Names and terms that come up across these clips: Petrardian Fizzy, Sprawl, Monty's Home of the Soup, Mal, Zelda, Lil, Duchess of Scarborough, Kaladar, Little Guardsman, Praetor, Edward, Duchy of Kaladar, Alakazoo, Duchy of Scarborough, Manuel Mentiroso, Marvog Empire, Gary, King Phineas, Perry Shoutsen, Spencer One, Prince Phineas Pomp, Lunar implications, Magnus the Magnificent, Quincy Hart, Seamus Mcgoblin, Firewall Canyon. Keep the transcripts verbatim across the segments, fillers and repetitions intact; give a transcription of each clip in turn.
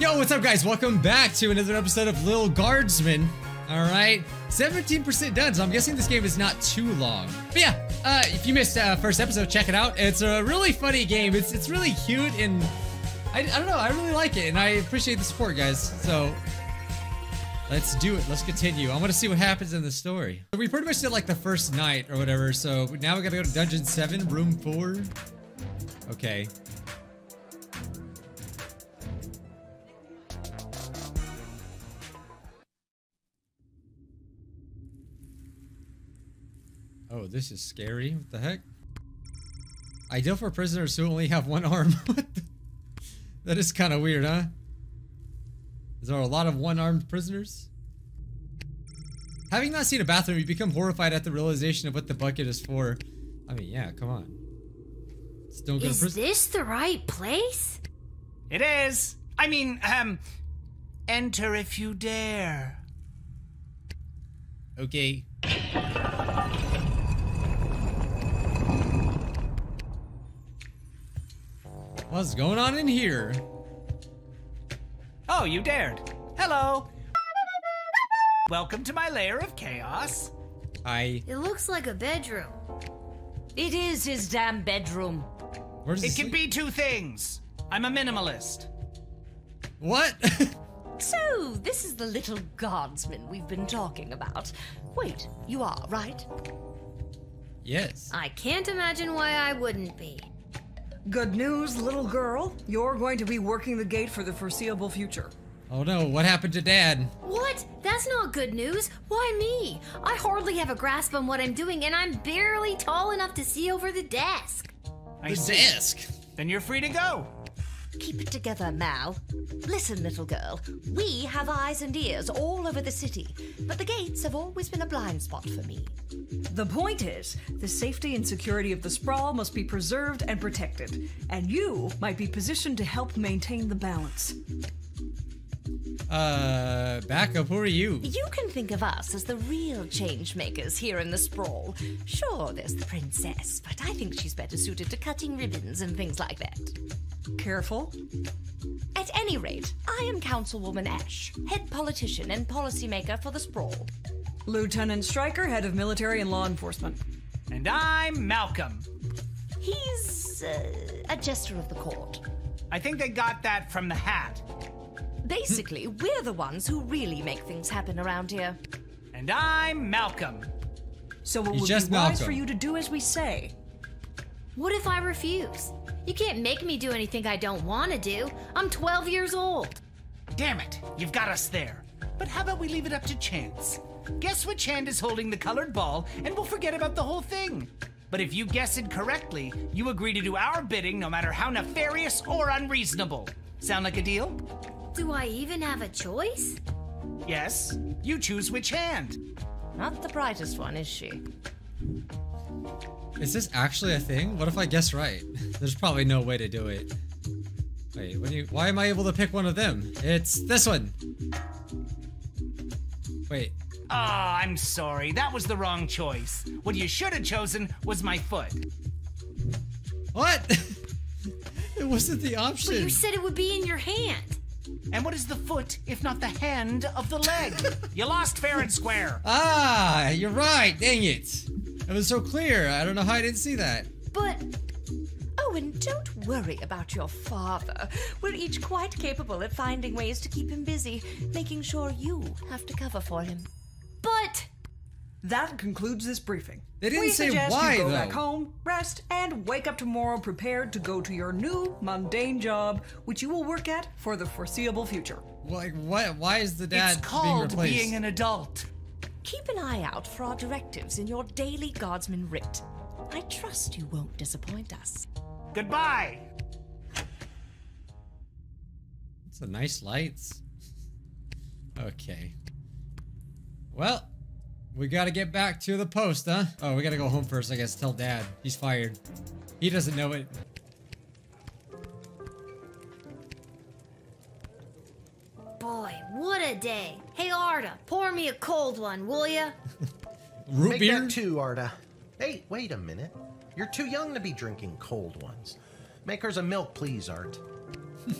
Yo, what's up guys? Welcome back to another episode of Little Guardsman. Alright, seventeen percent done, so I'm guessing this game is not too long. But yeah, uh, if you missed uh, first episode, check it out. It's a really funny game. It's it's really cute, and I, I don't know, I really like it, and I appreciate the support, guys. So, let's do it. Let's continue. I want to see what happens in the story. So we pretty much did like the first night or whatever, so now we gotta go to Dungeon seven, Room four. Okay. Oh, this is scary. What the heck? Ideal for prisoners who only have one arm. What the? That is kind of weird, huh? Is there a lot of one-armed prisoners? Having not seen a bathroom, you become horrified at the realization of what the bucket is for. I mean, yeah, come on. Still go to prison. Is this the right place? It is. I mean, um, enter if you dare. Okay. What's going on in here? Oh, you dared. Hello. Welcome to my lair of chaos. Hi. It looks like a bedroom. It is his damn bedroom. Where's it can be two things. I'm a minimalist. What? So, this is the little guardsman we've been talking about. Wait, you are, right? Yes. I can't imagine why I wouldn't be. Good news, little girl. You're going to be working the gate for the foreseeable future. Oh no, what happened to Dad? What? That's not good news. Why me? I hardly have a grasp on what I'm doing, and I'm barely tall enough to see over the desk. The desk? Then you're free to go. Keep it together, Mal. Listen, little girl. We have eyes and ears all over the city, but the gates have always been a blind spot for me. The point is, the safety and security of the Sprawl must be preserved and protected, and you might be positioned to help maintain the balance. Uh, backup, who are you? You can think of us as the real change makers here in the Sprawl. Sure, there's the princess, but I think she's better suited to cutting ribbons and things like that. Careful. At any rate, I am Councilwoman Ash, head politician and policymaker for the Sprawl. Lieutenant Stryker, head of military and law enforcement. And I'm Malcolm. He's uh, a jester of the court. I think they got that from the hat. Basically, we're the ones who really make things happen around here. And I'm Malcolm. So it would be wise for you to do as we say. What if I refuse? You can't make me do anything I don't want to do. I'm twelve years old. Damn it, you've got us there. But how about we leave it up to chance? Guess which hand is holding the colored ball, and we'll forget about the whole thing. But if you guess it correctly, you agree to do our bidding no matter how nefarious or unreasonable. Sound like a deal? Do I even have a choice? Yes, you choose which hand. Not the brightest one, is she? Is this actually a thing? What if I guess right? There's probably no way to do it. Wait, what do you, why am I able to pick one of them? It's this one. Wait. Ah, oh, I'm sorry. That was the wrong choice. What you should have chosen was my foot. What? It wasn't the option. But you said it would be in your hand. And what is the foot, if not the hand of the leg? You lost fair and square. Ah, you're right. Dang it. It was so clear. I don't know how I didn't see that. But, oh, and don't worry about your father. We're each quite capable at finding ways to keep him busy, making sure you have to cover for him. But that concludes this briefing. They didn't we say suggest why, you go though. Back home, rest, and wake up tomorrow prepared to go to your new mundane job, which you will work at for the foreseeable future. Like what? Why is the dad it's called being, being an adult? Keep an eye out for our directives in your daily guardsman writ. I trust you won't disappoint us. Goodbye. It's a nice lights. Okay. Well. We gotta get back to the post, huh? Oh, we gotta go home first, I guess. Tell Dad. He's fired. He doesn't know it. Boy, what a day. Hey, Arda, pour me a cold one, will ya? Root Make beer? That two, Arda. Hey, wait a minute. You're too young to be drinking cold ones. Make hers a milk, please, Art.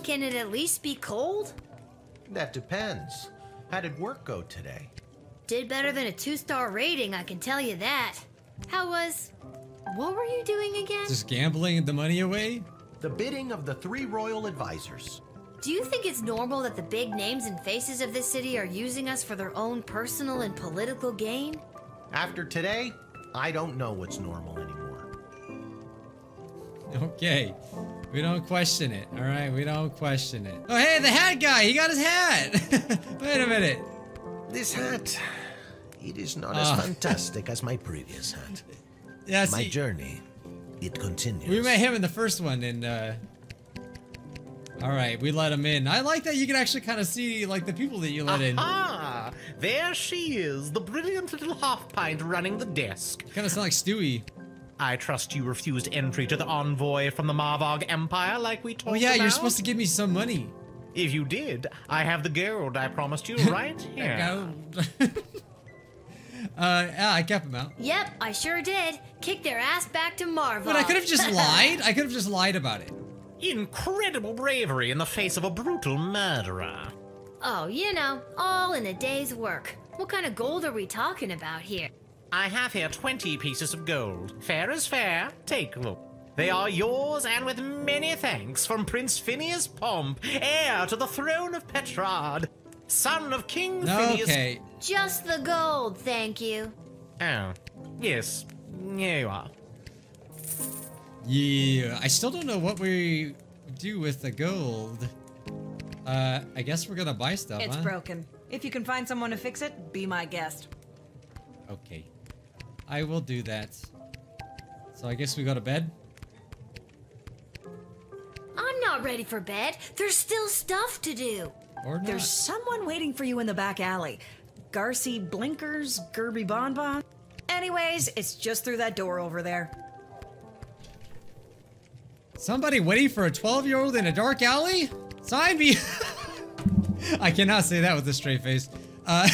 Can it at least be cold? That depends. How did work go today? Did better than a two-star rating, I can tell you that. How was... what were you doing again? Just gambling the money away? The bidding of the three royal advisors. Do you think it's normal that the big names and faces of this city are using us for their own personal and political gain? After today, I don't know what's normal anymore. Okay. We don't question it, all right? We don't question it. Oh, hey, the hat guy! He got his hat! Wait a minute. This hat, it is not oh. as fantastic as my previous hat. Yeah, see, my journey, it continues. We met him in the first one, and, uh... all right, we let him in. I like that you can actually kind of see, like, the people that you let in. Ah, there she is, the brilliant little half-pint running the desk. Kind of sound like Stewie. I trust you refused entry to the envoy from the Marvog Empire like we talked about? Oh yeah, about? You're supposed to give me some money. If you did, I have the gold I promised you right here. uh, yeah, I kept him out. Yep, I sure did. Kick their ass back to Marvog. But I could have just lied. I could have just lied about it. Incredible bravery in the face of a brutal murderer. Oh, you know, all in a day's work. What kind of gold are we talking about here? I have here twenty pieces of gold. Fair is fair. Take them. They are yours, and with many thanks from Prince Phineas Pomp, heir to the throne of Petrard, son of King Phineas. Okay. Just the gold, thank you. Oh, yes. Here you are. Yeah, I still don't know what we do with the gold. Uh, I guess we're gonna buy stuff, It's huh? broken. If you can find someone to fix it, be my guest. Okay. I will do that. So I guess we go to bed? I'm not ready for bed. There's still stuff to do. Or not. There's someone waiting for you in the back alley. Garcy Blinkers, Garby Bonbon. Anyways, it's just through that door over there. Somebody waiting for a twelve-year-old in a dark alley? Sign me! I cannot say that with a straight face. Uh...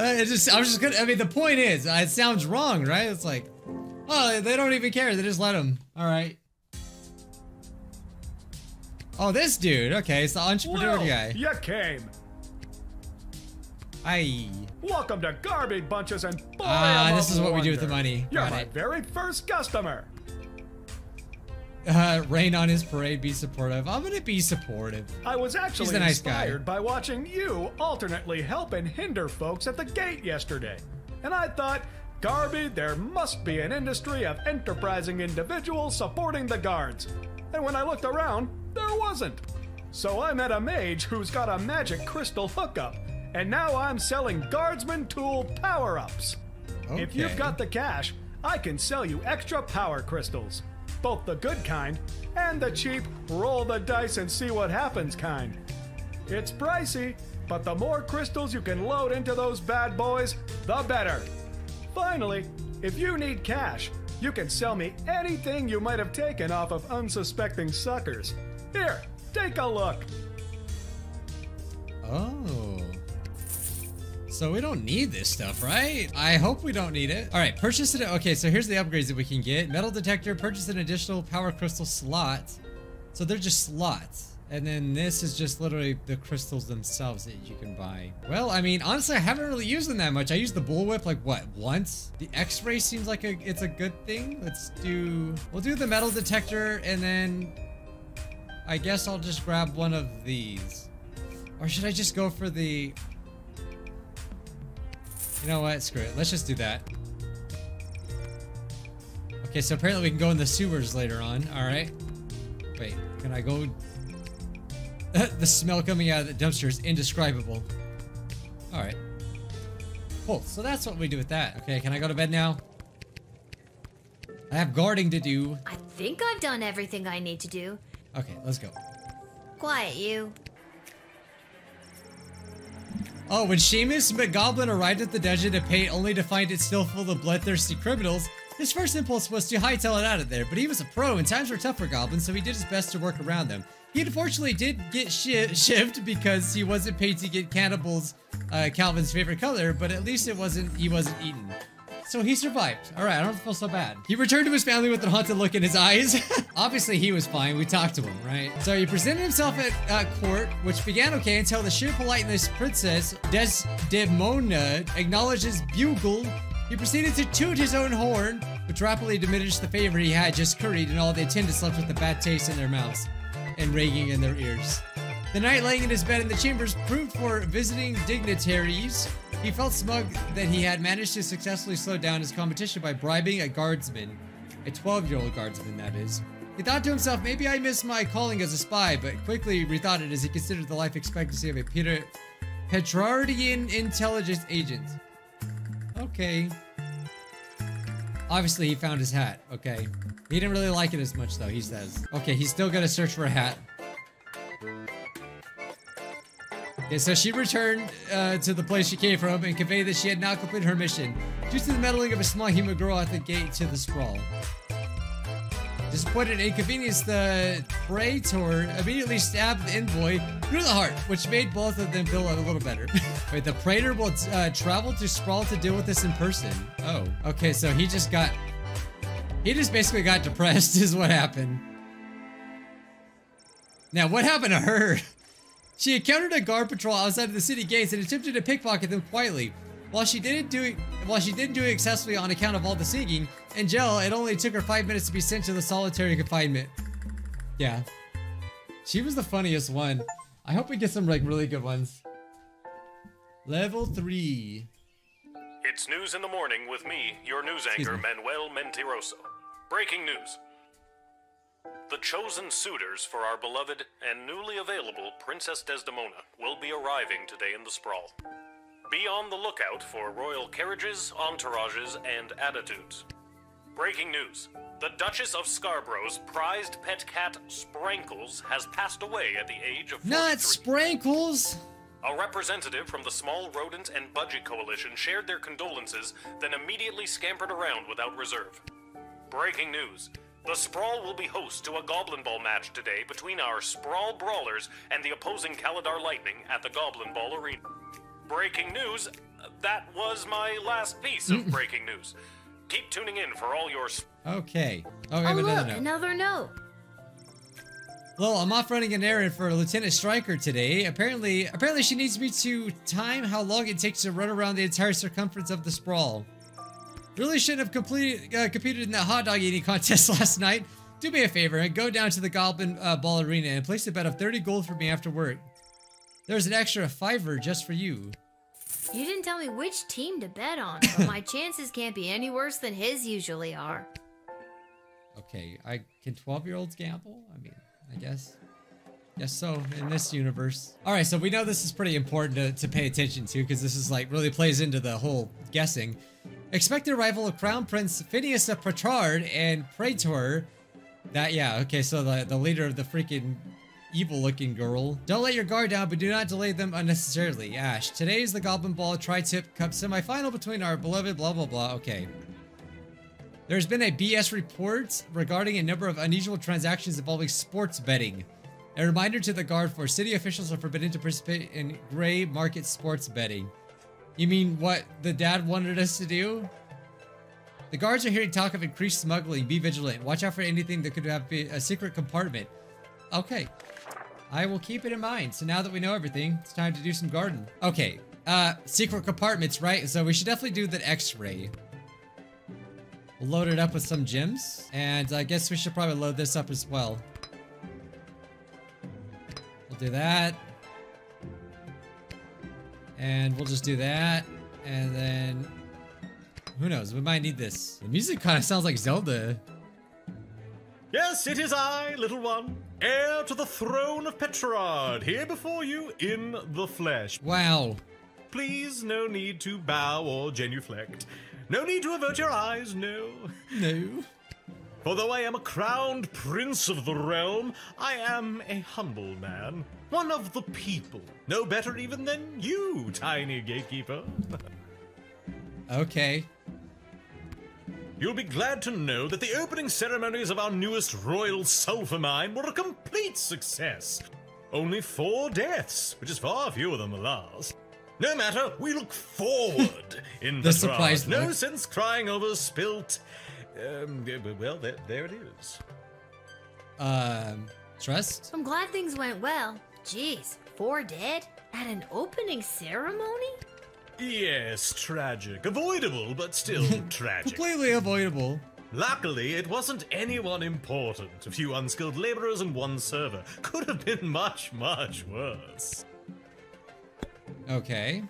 Uh, it just, I'm just gonna, I mean, the point is, it sounds wrong, right? It's like, oh, they don't even care. They just let them. All right. Oh, this dude. Okay, it's the entrepreneur Lil, guy. You came. Aye. Welcome to Garby Bunches and boy, Ah, uh, this is what wonder. we do with the money. You're Got my it. very first customer. Uh, rain on his parade, be supportive. I'm gonna be supportive. I was actually He's a nice inspired guy. by watching you alternately help and hinder folks at the gate yesterday. And I thought, Garby, there must be an industry of enterprising individuals supporting the guards. And when I looked around, there wasn't. So I met a mage who's got a magic crystal hookup. And now I'm selling guardsman tool power-ups. Okay. If you've got the cash, I can sell you extra power crystals. Both the good kind and the cheap roll the dice and see what happens kind. It's pricey, but the more crystals you can load into those bad boys, the better. Finally, if you need cash, you can sell me anything you might have taken off of unsuspecting suckers. Here, take a look. Oh. So we don't need this stuff, right? I hope we don't need it. All right, purchase it. Okay, so here's the upgrades that we can get. Metal detector, purchase an additional power crystal slot. So they're just slots. And then this is just literally the crystals themselves that you can buy. Well, I mean, honestly, I haven't really used them that much. I used the bullwhip like what, once? The X-ray seems like a, it's a good thing. Let's do, we'll do the metal detector and then I guess I'll just grab one of these. Or should I just go for the, You know what? Screw it. Let's just do that. Okay, so apparently we can go in the sewers later on. Alright. Wait, can I go... the smell coming out of the dumpster is indescribable. Alright. Cool. So that's what we do with that. Okay, can I go to bed now? I have guarding to do. I think I've done everything I need to do. Okay, let's go. Quiet, you. Oh, when Seamus Mcgoblin arrived at the dungeon to pay only to find it still full of bloodthirsty criminals, his first impulse was to hightail it out of there, but he was a pro and times were tough for goblins, so he did his best to work around them. He unfortunately did get shi shipped because he wasn't paid to get cannibals, uh, Calvin's favorite color, but at least it wasn't he wasn't eaten. So he survived. All right, I don't feel so bad. He returned to his family with a haunted look in his eyes. Obviously, he was fine. We talked to him, right? So he presented himself at uh, court, which began okay until the sheer politeness Princess Desdemona acknowledged his bugle. He proceeded to toot his own horn, which rapidly diminished the favor he had just curried, and all the attendants left with a bad taste in their mouths and ringing in their ears. The knight laying in his bed in the chambers proved for visiting dignitaries. He felt smug that he had managed to successfully slow down his competition by bribing a guardsman. A twelve-year-old guardsman, that is. He thought to himself, maybe I missed my calling as a spy, but quickly rethought it as he considered the life expectancy of a Peter Petrardian intelligence agent. Okay. Obviously, he found his hat. Okay. He didn't really like it as much, though, he says. Okay, he's still gonna search for a hat. Okay, so she returned uh, to the place she came from and conveyed that she had not completed her mission due to the meddling of a small human girl at the gate to the sprawl. Disappointed and inconvenienced, the Praetor immediately stabbed the envoy through the heart, which made both of them feel a little better. Wait, the Praetor will uh, travel to Sprawl to deal with this in person. Oh, okay, so he just got... He just basically got depressed is what happened. Now, what happened to her? She encountered a guard patrol outside of the city gates and attempted to pickpocket them quietly. While she didn't do it, while she didn't do it successfully on account of all the singing and jail, it only took her five minutes to be sent to the solitary confinement. Yeah, she was the funniest one. I hope we get some like really good ones. Level three. It's news in the morning with me, your news anchor, me. Manuel Mentiroso. Breaking news. The chosen suitors for our beloved and newly available Princess Desdemona will be arriving today in the Sprawl. Be on the lookout for royal carriages, entourages, and attitudes. Breaking news. The Duchess of Scarborough's prized pet cat, Sprinkles, has passed away at the age of forty-three. Not Sprinkles! A representative from the Small Rodent and Budget Coalition shared their condolences, then immediately scampered around without reserve. Breaking news. The Sprawl will be host to a Goblin Ball match today between our Sprawl Brawlers and the opposing Kaladar Lightning at the Goblin Ball Arena. Breaking news, that was my last piece of breaking news. Keep tuning in for all your... Okay. Oh, we have oh another look, note. another note. Lil, I'm off running an errand for Lieutenant Stryker today. Apparently, apparently she needs me to time how long it takes to run around the entire circumference of the Sprawl. Really shouldn't have completed, uh, competed in that hot dog eating contest last night. Do me a favor and go down to the Goblin uh, Ball Arena and place a bet of thirty gold for me after work. There's an extra fiver just for you. You didn't tell me which team to bet on, but my chances can't be any worse than his usually are. Okay, I can twelve-year-olds gamble? I mean, I guess. Yes, so, in this universe. Alright, so we know this is pretty important to, to pay attention to, because this is like, really plays into the whole guessing. Expect the arrival of Crown Prince Phineas of Petrard and Praetor. That, yeah, okay, so the, the leader of the freaking evil-looking girl. Don't let your guard down, but do not delay them unnecessarily. Ash, today is the Goblin Ball Tri-Tip Cup semifinal between our beloved blah blah blah. Okay. There's been a B S report regarding a number of unusual transactions involving sports betting. A reminder to the guard for city officials are forbidden to participate in gray market sports betting. You mean what the dad wanted us to do? The guards are hearing talk of increased smuggling. Be vigilant. Watch out for anything that could have been a secret compartment. Okay. I will keep it in mind. So now that we know everything, it's time to do some garden. Okay. Uh, secret compartments, right? So we should definitely do the X-ray. We'll load it up with some gems. And I guess we should probably load this up as well. We'll do that. And we'll just do that, and then who knows? We might need this. The music kind of sounds like Zelda. Yes, it is I, little one, heir to the throne of Petrard, here before you in the flesh. Wow. Please, no need to bow or genuflect. No need to avert your eyes. No. No. For though I am a crowned prince of the realm, I am a humble man. One of the people. No better even than you, tiny gatekeeper. Okay. You'll be glad to know that the opening ceremonies of our newest royal sulfur mine were a complete success. Only four deaths, which is far fewer than the last. No matter, we look forward in the surprise. No look. sense crying over spilt. Um, well, there, there it is. Um, trust? I'm glad things went well. Jeez, four dead at an opening ceremony? Yes, tragic. Avoidable, but still tragic. Completely avoidable. Luckily, it wasn't anyone important. A few unskilled laborers and one server. Could have been much, much worse. Okay.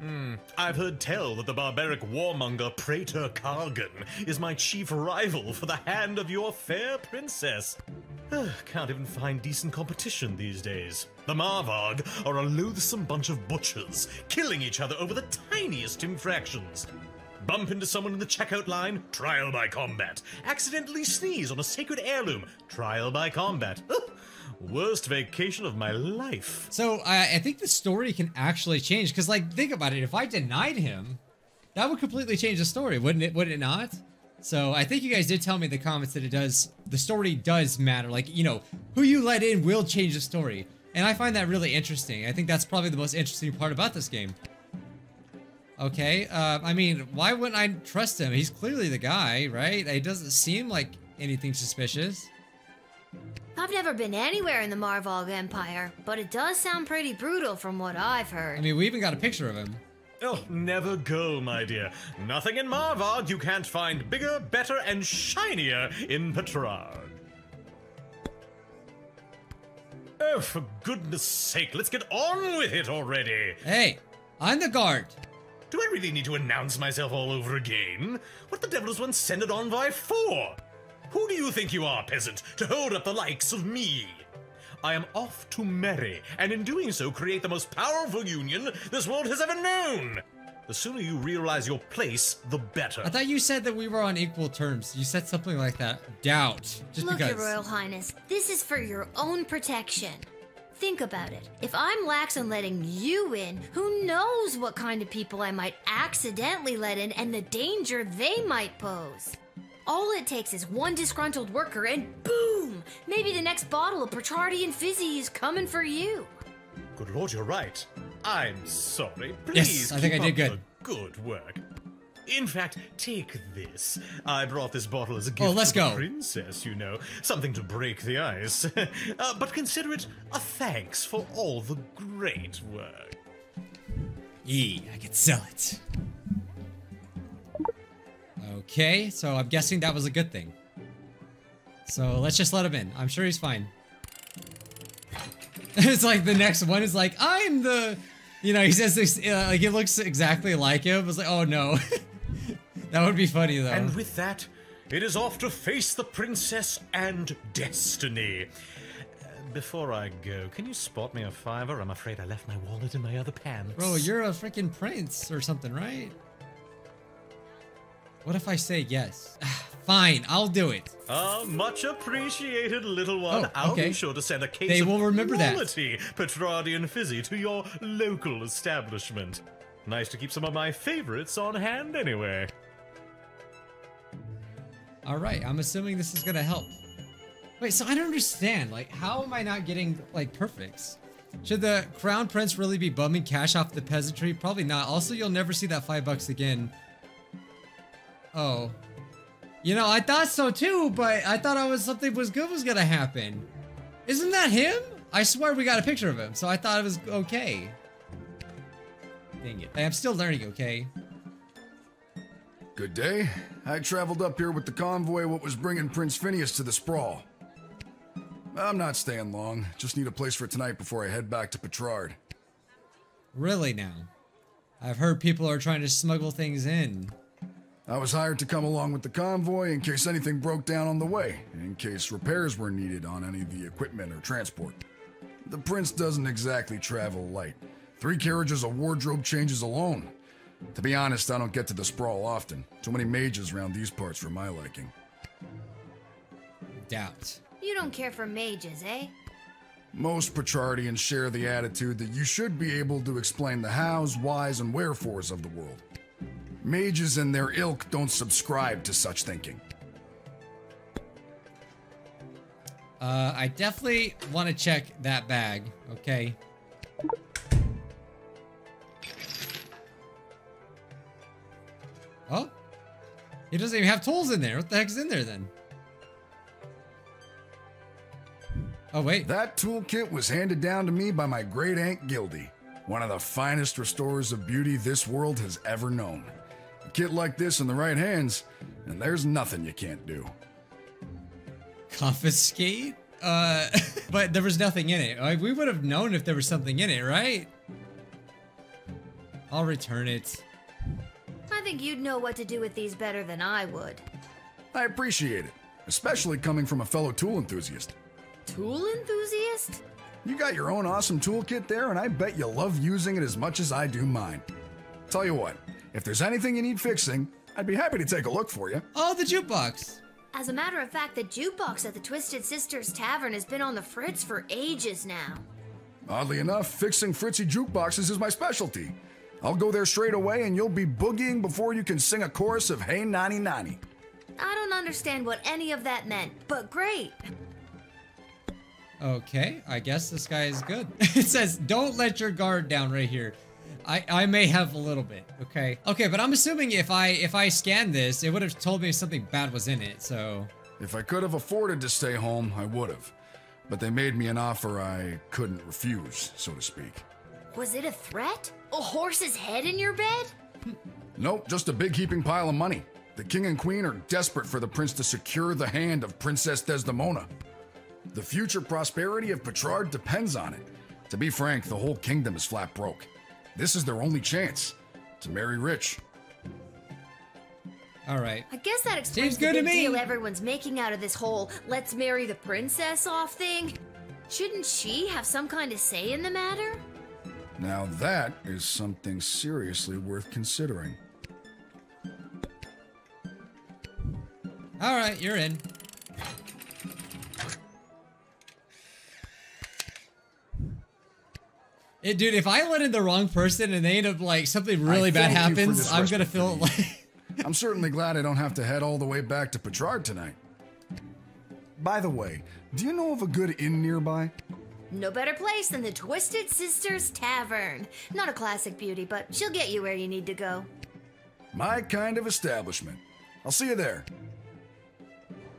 Hmm. I've heard tell that the barbaric warmonger Praetor Kargan is my chief rival for the hand of your fair princess. Can't even find decent competition these days. The Marvog are a loathsome bunch of butchers, killing each other over the tiniest infractions. Bump into someone in the checkout line, trial by combat. Accidentally sneeze on a sacred heirloom, trial by combat. Worst vacation of my life. So I, I think the story can actually change, because like, think about it. If I denied him, that would completely change the story, wouldn't it? Would it not? So I think you guys did tell me in the comments that it does. The story does matter. Like, you know, who you let in will change the story. And I find that really interesting. I think that's probably the most interesting part about this game. Okay. Uh, I mean, why wouldn't I trust him? He's clearly the guy, right? It doesn't seem like anything suspicious. I've never been anywhere in the Marvog Empire, but it does sound pretty brutal from what I've heard. I mean, we even got a picture of him. Oh, never go, my dear. Nothing in Marvog you can't find bigger, better, and shinier in Petrard. Oh, for goodness sake, let's get on with it already. Hey, I'm the guard. Do I really need to announce myself all over again? What the devil is one sended envoy for? Who do you think you are, peasant, to hold up the likes of me? I am off to marry, and in doing so create the most powerful union this world has ever known. The sooner you realize your place, the better. I thought you said that we were on equal terms. You said something like that. Doubt. Just Look, because. Your Royal Highness, this is for your own protection. Think about it. If I'm lax on letting you in, who knows what kind of people I might accidentally let in and the danger they might pose. All it takes is one disgruntled worker and boom! Maybe the next bottle of Petrardian fizzy is coming for you. Good lord, you're right. I'm sorry. Please yes, I think I did good. Good work. In fact, take this. I brought this bottle as a gift oh, let's to the go. princess, you know. Something to break the ice. uh, but consider it a thanks for all the great work. Yee, I could sell it. Okay, so I'm guessing that was a good thing. So let's just let him in. I'm sure he's fine. It's like the next one is like, I'm the... You know, he says this, uh, like it looks exactly like him. It's like, oh no. That would be funny though. And with that, it is off to face the princess and destiny. Uh, before I go, can you spot me a fiver? I'm afraid I left my wallet in my other pants. Bro, you're a freaking prince or something, right? What if I say yes? Fine, I'll do it. Uh, much appreciated, little one. Oh, okay. I'll be sure to send a case they will of remember quality that. Petrardian fizzy to your local establishment. Nice to keep some of my favorites on hand anyway. Alright, I'm assuming this is gonna help. Wait, so I don't understand. Like, how am I not getting, like, perfects? Should the crown prince really be bumming cash off the peasantry? Probably not. Also, you'll never see that five bucks again. Oh, you know, I thought so too, but I thought I was something was good was gonna happen. Isn't that him? I swear we got a picture of him, so I thought it was okay. Dang it. I'm still learning, okay? Good day. I traveled up here with the convoy what was bringing Prince Phineas to the Sprawl. I'm not staying long. Just need a place for tonight before I head back to Petrard. Really now? I've heard people are trying to smuggle things in. I was hired to come along with the convoy in case anything broke down on the way, and in case repairs were needed on any of the equipment or transport. The prince doesn't exactly travel light. Three carriages of wardrobe changes alone. To be honest, I don't get to the Sprawl often. Too many mages around these parts for my liking. Doubt. You don't care for mages, eh? Most Petrardians share the attitude that you should be able to explain the hows, whys, and wherefores of the world. Mages and their ilk don't subscribe to such thinking. Uh, I definitely want to check that bag, okay? Oh. It doesn't even have tools in there. What the heck's in there then? Oh, wait. That toolkit was handed down to me by my great aunt Gildy, one of the finest restorers of beauty this world has ever known. A kit like this in the right hands, and there's nothing you can't do. Confiscate? Uh, but there was nothing in it. Like, we would have known if there was something in it, right? I'll return it. I think you'd know what to do with these better than I would. I appreciate it, especially coming from a fellow tool enthusiast. Tool enthusiast? You got your own awesome toolkit there, and I bet you love using it as much as I do mine. Tell you what, if there's anything you need fixing, I'd be happy to take a look for you. Oh, the jukebox. As a matter of fact, the jukebox at the Twisted Sisters Tavern has been on the fritz for ages now. Oddly enough, fixing fritzy jukeboxes is my specialty. I'll go there straight away, and you'll be boogieing before you can sing a chorus of Hey Nani Nani. I don't understand what any of that meant, but great. Okay, I guess this guy is good. It says, don't let your guard down right here. I, I may have a little bit, okay? Okay, but I'm assuming if I if I scanned this, it would have told me something bad was in it, so... If I could have afforded to stay home, I would have. But they made me an offer I couldn't refuse, so to speak. Was it a threat? A horse's head in your bed? Nope, just a big heaping pile of money. The king and queen are desperate for the prince to secure the hand of Princess Desdemona. The future prosperity of Petrard depends on it. To be frank, the whole kingdom is flat broke. This is their only chance to marry rich. All right. I guess that explains Seems the good big to me. deal everyone's making out of this whole let's marry the princess off thing. Shouldn't she have some kind of say in the matter? Now that is something seriously worth considering. All right, you're in. It, dude, if I let in the wrong person and they end up like something really I bad happens, I'm gonna feel like. I'm certainly glad I don't have to head all the way back to Petrard tonight. By the way, do you know of a good inn nearby? No better place than the Twisted Sisters Tavern. Not a classic beauty, but she'll get you where you need to go. My kind of establishment. I'll see you there.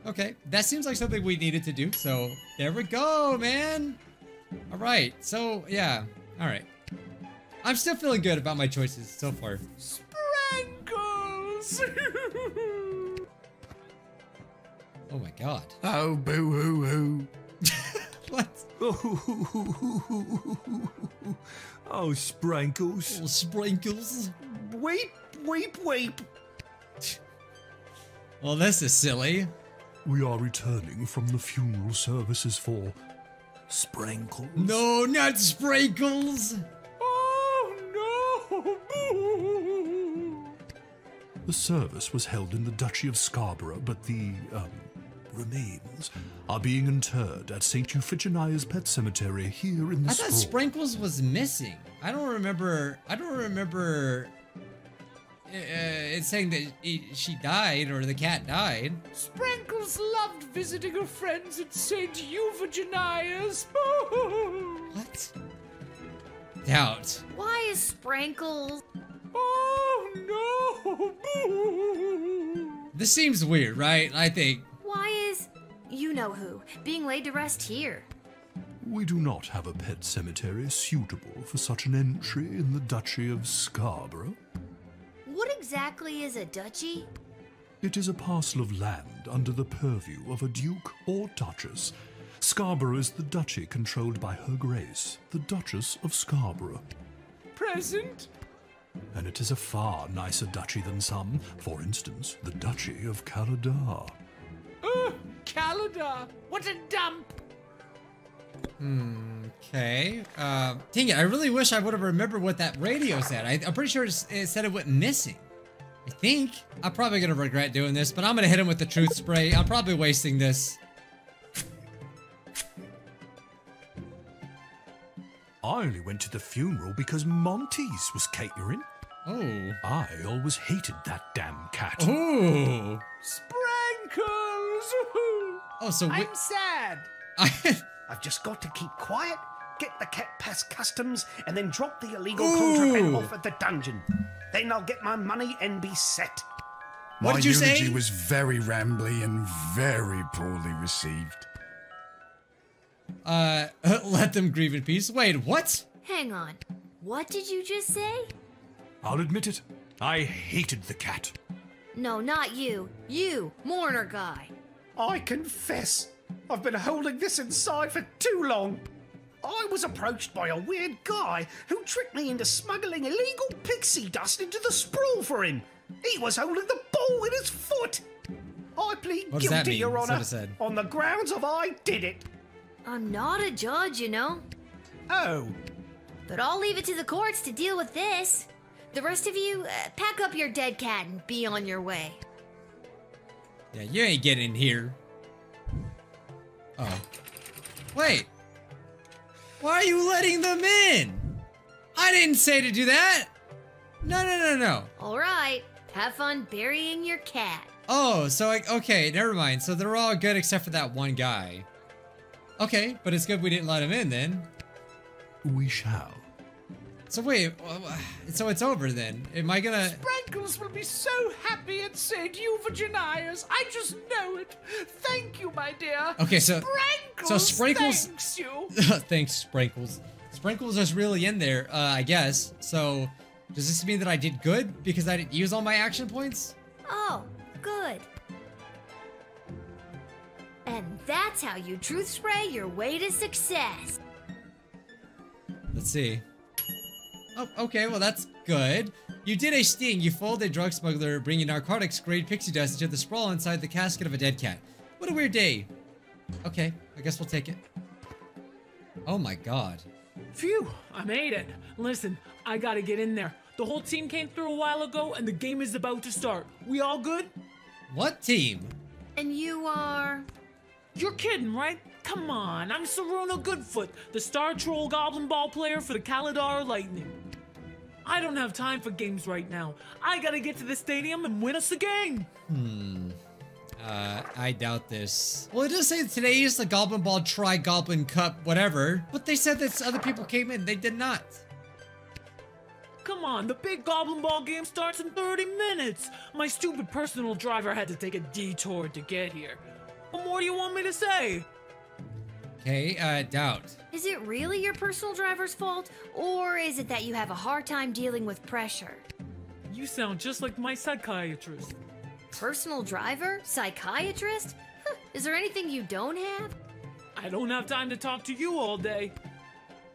Okay, that seems like something we needed to do, so there we go, man. All right, so yeah. All right. I'm still feeling good about my choices so far. Sprinkles! Oh my god. Oh, boo-hoo-hoo. What? Oh, Sprinkles. Oh, Sprinkles. Weep, weep, weep. Well, this is silly. We are returning from the funeral services for... Sprinkles? No, not Sprinkles! Oh, no! The service was held in the Duchy of Scarborough, but the, um, remains are being interred at Saint Euphigenia's Pet Cemetery here in the I Sprawl. Thought Sprinkles was missing. I don't remember... I don't remember... Uh, it's saying that he, she died, or the cat died. Sprinkles loved visiting her friends at Saint Euphigenia's. What? Doubt. Why is Sprinkles? Oh no! This seems weird, right? I think. Why is you know who being laid to rest here? We do not have a pet cemetery suitable for such an entry in the Duchy of Scarborough. What exactly is a duchy? It is a parcel of land under the purview of a duke or duchess. Scarborough is the duchy controlled by Her Grace, the Duchess of Scarborough. Present. And it is a far nicer duchy than some. For instance, the Duchy of Kaladar. Ugh, Kaladar! What a dump! Hmm, okay. Uh, dang it, I really wish I would have remembered what that radio said. I, I'm pretty sure it said it went missing. I think. I'm probably going to regret doing this, but I'm going to hit him with the truth spray. I'm probably wasting this. I only went to the funeral because Monty's was catering. Oh. I always hated that damn cat. Ooh. Sprinkles! Oh, so I'm sad. I... I've just got to keep quiet, get the cat past customs, and then drop the illegal Ooh. contraband off at the dungeon. Then I'll get my money and be set. What did you say? My eulogy was very rambly and very poorly received. Uh, let them grieve in peace. Wait, what? Hang on. What did you just say? I'll admit it. I hated the cat. No, not you. You, mourner guy. I confess, I've been holding this inside for too long. I was approached by a weird guy who tricked me into smuggling illegal pixie dust into the Sprawl for him. He was holding the ball in his foot. I plead guilty, Your Honor, on the grounds of I did it. I'm not a judge, you know. Oh. But I'll leave it to the courts to deal with this. The rest of you, uh, pack up your dead cat and be on your way. Yeah, you ain't getting in here. Oh. Wait. Why are you letting them in? I didn't say to do that. No, no, no, no. All right. Have fun burying your cat. Oh, so like, okay, never mind. So they're all good except for that one guy. Okay, but it's good we didn't let him in then. We shall. So wait, so it's over then? Am I gonna? Sprinkles will be so happy at Saint Euphigenia's. I just know it. Thank you, my dear. Okay, so Sprinkles. So Sprinkles. Thanks you. Thanks, Sprinkles. Sprinkles is really in there, uh, I guess. So does this mean that I did good because I didn't use all my action points? Oh, good. And that's how you truth spray your way to success. Let's see. Oh, okay, well that's good. You did a sting. You fooled a drug smuggler, bringing narcotics-grade pixie dust into the Sprawl inside the casket of a dead cat. What a weird day. Okay, I guess we'll take it. Oh my god. Phew, I made it. Listen, I gotta get in there. The whole team came through a while ago, and the game is about to start. We all good? What team? And you are... You're kidding, right? Come on, I'm Saruna Goodfoot, the Star Troll Goblin Ball player for the Kaladar Lightning. I don't have time for games right now. I gotta get to the stadium and win us a game. Hmm. Uh, I doubt this. Well, it does say today is the Goblin Ball Tri Goblin Cup, whatever. But they said that other people came in. They did not. Come on, the big Goblin Ball game starts in thirty minutes. My stupid personal driver had to take a detour to get here. What more do you want me to say? Okay, uh, doubt. Is it really your personal driver's fault, or is it that you have a hard time dealing with pressure? You sound just like my psychiatrist. Personal driver? Psychiatrist? Huh, is there anything you don't have? I don't have time to talk to you all day.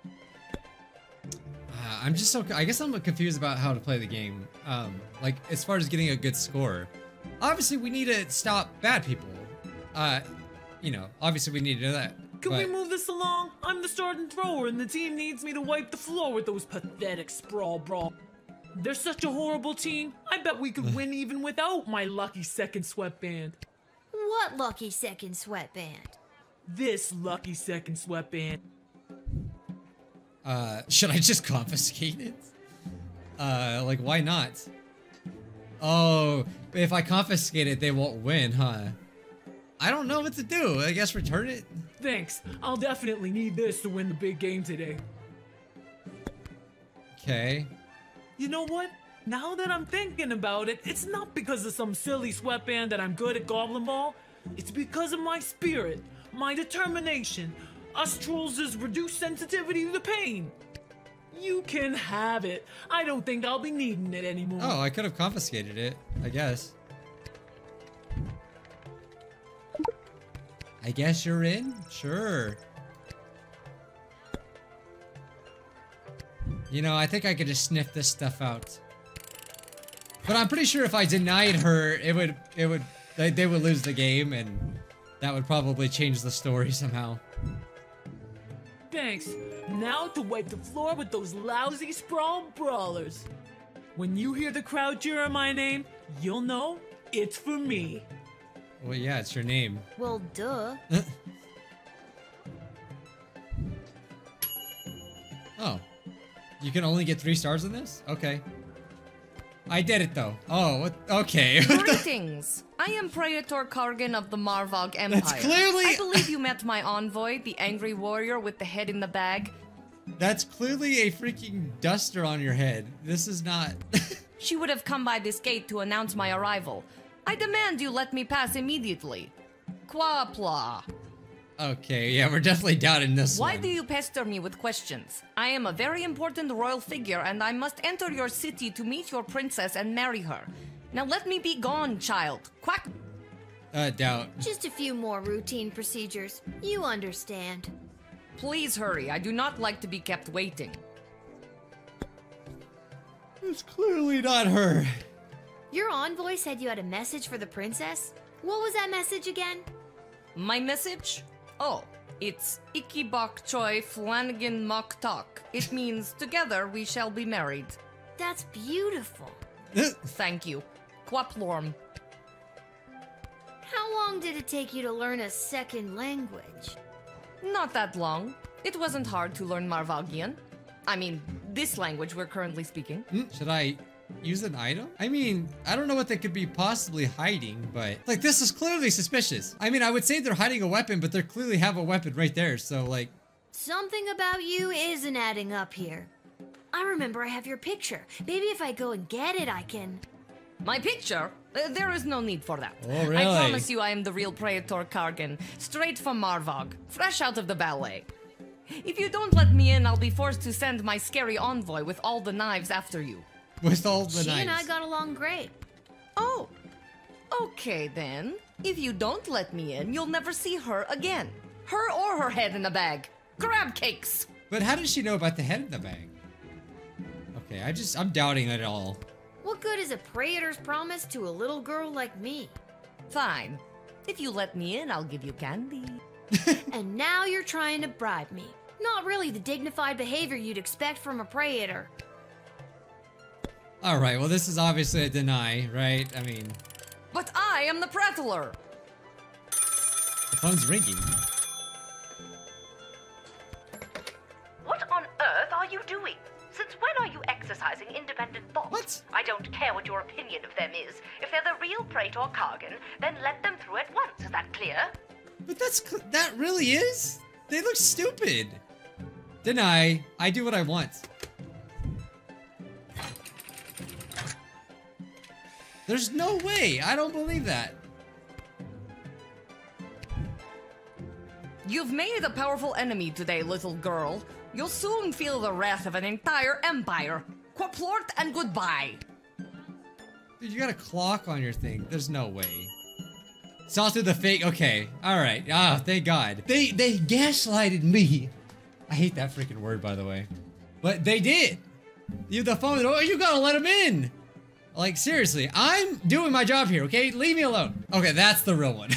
Uh, I'm just so... I guess I'm confused about how to play the game. Um, like, as far as getting a good score. Obviously, we need to stop bad people. Uh, you know, obviously we need to do that. Can but... we move this along? I'm the starting thrower, and the team needs me to wipe the floor with those pathetic Sprawl brawl. They're such a horrible team. I bet we could win even without my lucky second sweatband. What lucky second sweatband? This lucky second sweatband. Uh, should I just confiscate it? Uh, like, why not? Oh, if I confiscate it, they won't win, huh? I don't know what to do. I guess return it. Thanks. I'll definitely need this to win the big game today. Okay. You know what? Now that I'm thinking about it, it's not because of some silly sweatband that I'm good at Goblin Ball. It's because of my spirit, my determination. Us trolls' reduced sensitivity to pain. You can have it. I don't think I'll be needing it anymore. Oh, I could have confiscated it, I guess. I guess you're in? Sure. You know, I think I could just sniff this stuff out. But I'm pretty sure if I denied her, it would, it would, they, they would lose the game, and that would probably change the story somehow. Thanks. Now to wipe the floor with those lousy Sprawl brawlers. When you hear the crowd cheer my name, you'll know it's for me. Well, yeah, it's your name. Well, duh. Oh. You can only get three stars in this? Okay. I did it, though. Oh, what? Okay. Greetings. I am Praetor Kargan of the Marvog Empire. That's clearly... I believe you met my envoy, the angry warrior with the head in the bag. That's clearly a freaking duster on your head. This is not... She would have come by this gate to announce my arrival. I demand you let me pass immediately. Qua pla. Okay, yeah, we're definitely down in this one. Why do you pester me with questions? I am a very important royal figure, and I must enter your city to meet your princess and marry her. Now let me be gone, child. Quack! Uh, doubt. Just a few more routine procedures. You understand. Please hurry. I do not like to be kept waiting. It's clearly not her. Your envoy said you had a message for the princess? What was that message again? My message? Oh, it's Icky Bok Choi Flanagan Mok Tok. It means together we shall be married. That's beautiful. Thank you. Quaplorm. How long did it take you to learn a second language? Not that long. It wasn't hard to learn Marvogian. I mean, this language we're currently speaking. Should I use an item? I mean, I don't know what they could be possibly hiding, but... Like, this is clearly suspicious. I mean, I would say they're hiding a weapon, but they clearly have a weapon right there, so, like... Something about you isn't adding up here. I remember I have your picture. Maybe if I go and get it, I can... My picture? Uh, there is no need for that. Oh, really? I promise you I am the real Praetor Kargan, straight from Marvog, fresh out of the ballet. If you don't let me in, I'll be forced to send my scary envoy with all the knives after you. With all the she knives? She and I got along great. Oh. Okay, then. If you don't let me in, you'll never see her again. Her or her head in a bag. Grab cakes! But how does she know about the head in the bag? Okay, I just... I'm doubting it all. What good is a praetor's promise to a little girl like me? Fine. If you let me in, I'll give you candy. And now you're trying to bribe me. Not really the dignified behavior you'd expect from a praetor. Alright, well this is obviously a deny, right? I mean... But I am the praetler! The phone's ringing. What on earth are you doing? Since when are you exercising independent thought? What? I don't care what your opinion of them is. If they're the real Praetor Kargan, then let them through at once. Is that clear? But that's... that really is? They look stupid. Deny. I do what I want. There's no way. I don't believe that. You've made a powerful enemy today, little girl. You'll soon feel the wrath of an entire empire. Quaplort and goodbye. Dude, you got a clock on your thing. There's no way. Salted the fake. Okay. All right. Ah, oh, thank God. They they gaslighted me. I hate that freaking word, by the way. But they did. You the phone. Oh, you gotta let them in. Like, seriously, I'm doing my job here, okay? Leave me alone. Okay, that's the real one.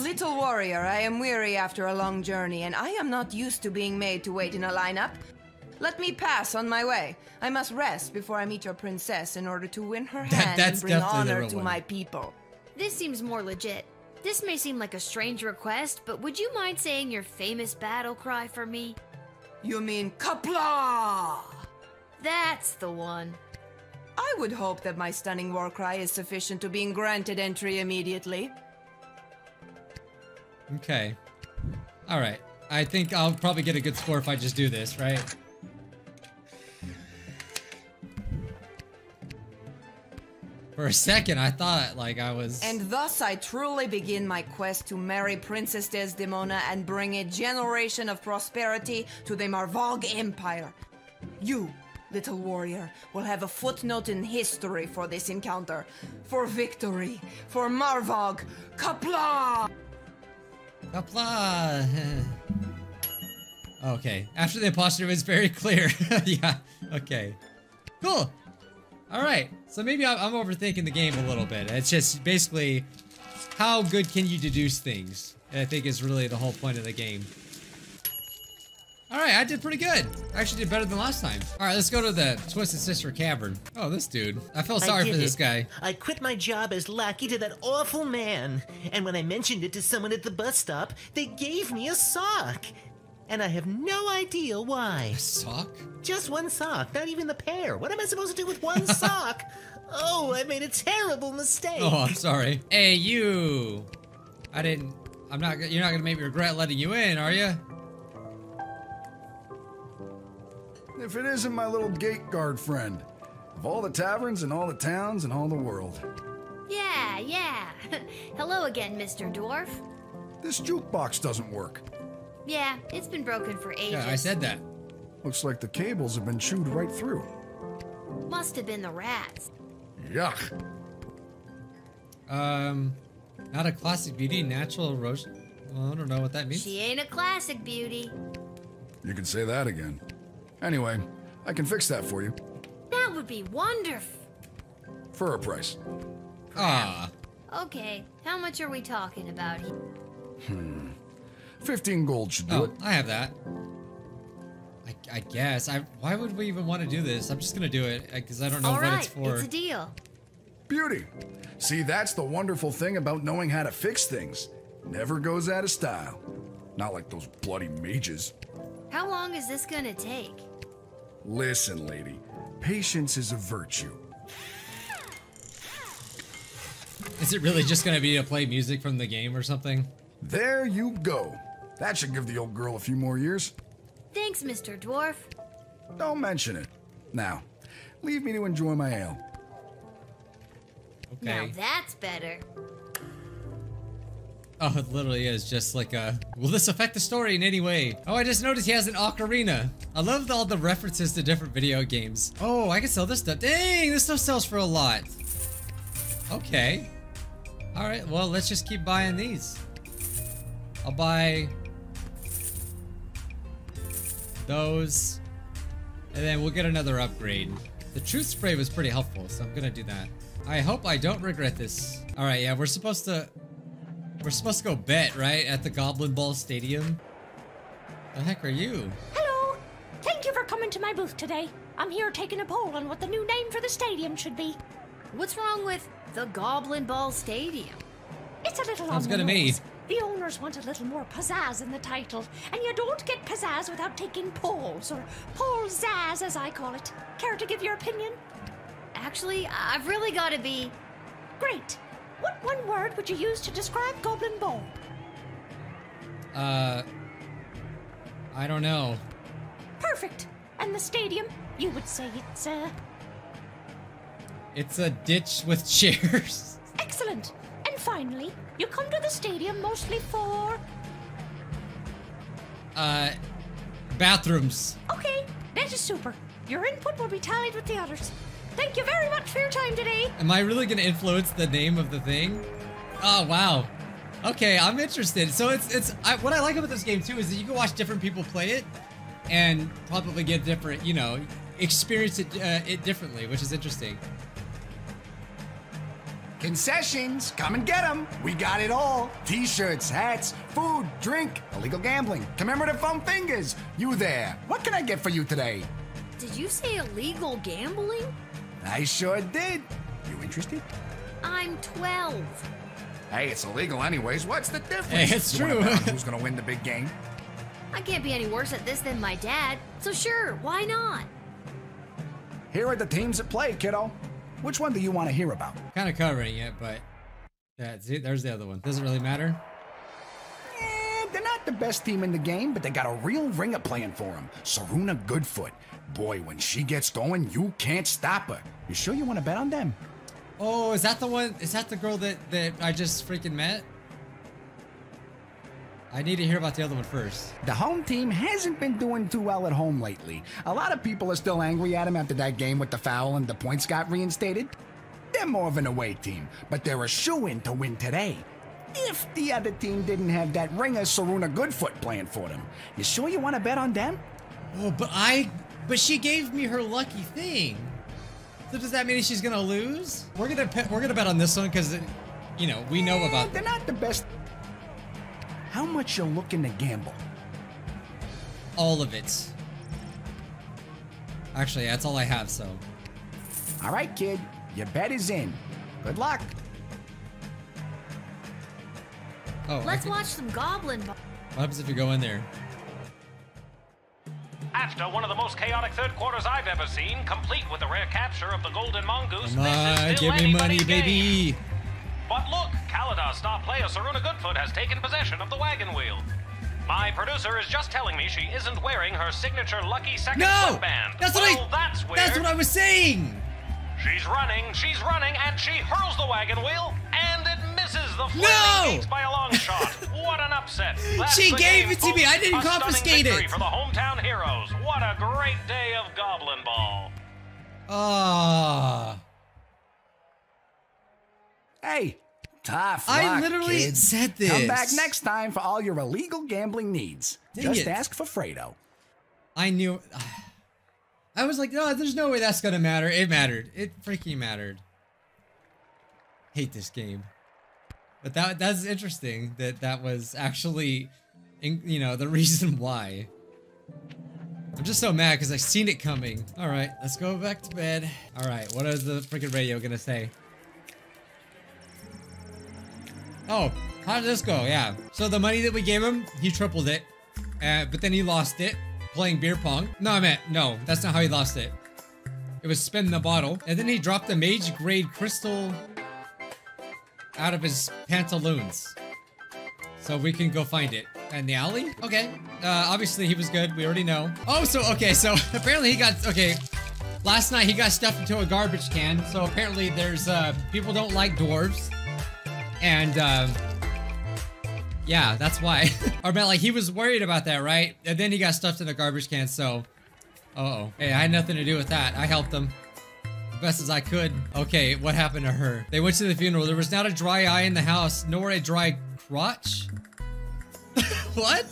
Little warrior, I am weary after a long journey, and I am not used to being made to wait in a lineup. Let me pass on my way. I must rest before I meet your princess in order to win her that, hand and bring honor to one. my people. This seems more legit. This may seem like a strange request, but would you mind saying your famous battle cry for me? You mean Kapla! That's the one. I would hope that my stunning war cry is sufficient to being granted entry immediately. Okay. Alright. I think I'll probably get a good score if I just do this, right? For a second, I thought, like, I was... And thus I truly begin my quest to marry Princess Desdemona and bring a generation of prosperity to the Marvog Empire. You... Little warrior will have a footnote in history for this encounter. For victory. For Marvog. Kapla! Kapla! Okay. After the imposter was very clear. Yeah. Okay. Cool. Alright. So maybe I'm, I'm overthinking the game a little bit. It's just basically how good can you deduce things? I think is really the whole point of the game. Alright, I did pretty good. I actually did better than last time. Alright, let's go to the Twisted Sister Cavern. Oh, this dude. I felt sorry I did for this it. guy. I quit my job as lackey to that awful man. And when I mentioned it to someone at the bus stop, they gave me a sock. And I have no idea why. A sock? Just one sock, not even the pair. What am I supposed to do with one sock? Oh, I made a terrible mistake. Oh, I'm sorry. Hey, you. I didn't... I'm not... You're not gonna make me regret letting you in, are you? If it isn't my little gate guard friend. Of all the taverns and all the towns and all the world. Yeah, Yeah, yeah. Hello again, Mister Dwarf. This jukebox doesn't work. Yeah, it's been broken for ages. Yeah, I said that. Looks like the cables have been chewed right through. Must have been the rats. Yuck. Um, not a classic beauty, natural erosion. Well, I don't know what that means. She ain't a classic beauty. You can say that again. Anyway, I can fix that for you. That would be wonderful. For a price. Ah. Okay, how much are we talking about here? Hmm. Fifteen gold should do oh, it. I have that. I, I guess. I. Why would we even want to do this? I'm just gonna do it because I don't know All what right, it's for. It's a deal. Beauty. See, that's the wonderful thing about knowing how to fix things. Never goes out of style. Not like those bloody mages. How long is this gonna take? Listen, lady. Patience is a virtue. Is it really just gonna be to play music from the game or something? There you go. That should give the old girl a few more years. Thanks, Mister Dwarf. Don't mention it. Now, leave me to enjoy my ale. Okay. Now that's better. Oh, it literally is just like a, will this affect the story in any way? Oh, I just noticed he has an ocarina. I love all the references to different video games. Oh, I can sell this stuff. Dang, this stuff sells for a lot. Okay. All right, well, let's just keep buying these. I'll buy those, and then we'll get another upgrade. The truth spray was pretty helpful, so I'm gonna do that. I hope I don't regret this. All right, yeah, we're supposed to... We're supposed to go bet, right? At the Goblin Ball Stadium? The heck are you? Hello! Thank you for coming to my booth today. I'm here taking a poll on what the new name for the stadium should be. What's wrong with the Goblin Ball Stadium? It's a little Sounds on the good nose. To me. The owners want a little more pizzazz in the title, and you don't get pizzazz without taking polls, or poll-zazz as I call it. Care to give your opinion? Actually, I've really got to be... Great! What one word would you use to describe Goblin Ball? Uh... I don't know. Perfect! And the stadium, you would say it's a... It's a ditch with chairs. Excellent! And finally, you come to the stadium mostly for... Uh... Bathrooms. Okay, that is super. Your input will be tallied with the others. Thank you very much for your time today. Am I really going to influence the name of the thing? Oh, wow. Okay, I'm interested. So it's, it's I, what I like about this game, too, is that you can watch different people play it and probably get different, you know, experience it, uh, it differently, which is interesting. Concessions, come and get them. We got it all. T-shirts, hats, food, drink, illegal gambling, commemorative foam fingers. You there. What can I get for you today? Did you say illegal gambling? I sure did. You interested? I'm twelve. Hey, it's illegal anyways. What's the difference? Hey, it's true. Who's gonna win the big game? I can't be any worse at this than my dad, so sure, why not? Here are the teams that play, kiddo. Which one do you want to hear about? Kind of covering it, but that's it. There's the other one. Doesn't really matter. Eh, they're not the best team in the game, but they got a real ringer playing for them. Saruna Goodfoot. Boy, when she gets going, you can't stop her. You sure you want to bet on them? Oh, is that the one? Is that the girl that, that I just freaking met? I need to hear about the other one first. The home team hasn't been doing too well at home lately. A lot of people are still angry at them after that game with the foul and the points got reinstated. They're more of an away team, but they're a shoo-in to win today. If the other team didn't have that ringer Saruna Goodfoot playing for them. You sure you want to bet on them? Oh, but I... But she gave me her lucky thing. So does that mean she's gonna lose? We're gonna pe we're gonna bet on this one because, you know, we know eh, about. They're not the best. How much you looking to gamble? All of it. Actually, that's all I have. So. All right, kid. Your bet is in. Good luck. Oh. Let's watch some goblin. What happens if you go in there? After one of the most chaotic third quarters I've ever seen, complete with the rare capture of the golden mongoose, Come this on, is still give me money, game. Baby. But look, Kaladar's star player Saruna Goodfoot has taken possession of the wagon wheel. My producer is just telling me she isn't wearing her signature lucky second footband. No, that's well, what I. That's, that's what I was saying. She's running, she's running, and she hurls the wagon wheel and. the no! By a long shot. What an upset. She gave it to me. I didn't confiscate it. For the hometown heroes. What a great day of Goblin Ball. Ah. Uh, hey, tough luck, I literally kids. said this. Come back next time for all your illegal gambling needs. Dang Just it. ask for Fredo. I knew. I was like, no, there's no way that's gonna matter. It mattered. It freaking mattered. Hate this game. But that that's interesting that that was actually, you know, the reason why. I'm just so mad because I seen it coming. All right, let's go back to bed. All right, what is the freaking radio gonna say? Oh, how did this go? Yeah. So the money that we gave him, he tripled it, uh, but then he lost it playing beer pong. No, I meant no. That's not how he lost it. It was spin the bottle, and then he dropped the mage grade crystal out of his pantaloons. So we can go find it. And the alley? Okay. Uh, obviously he was good. We already know. Oh, so, okay. So apparently he got, okay. Last night he got stuffed into a garbage can. So apparently there's, uh, people don't like dwarves. And, um, yeah, that's why. Or about like he was worried about that, right? And then he got stuffed in a garbage can. So, uh-oh. Hey, I had nothing to do with that. I helped him. Best as I could. Okay, what happened to her? They went to the funeral. There was not a dry eye in the house, nor a dry crotch. What?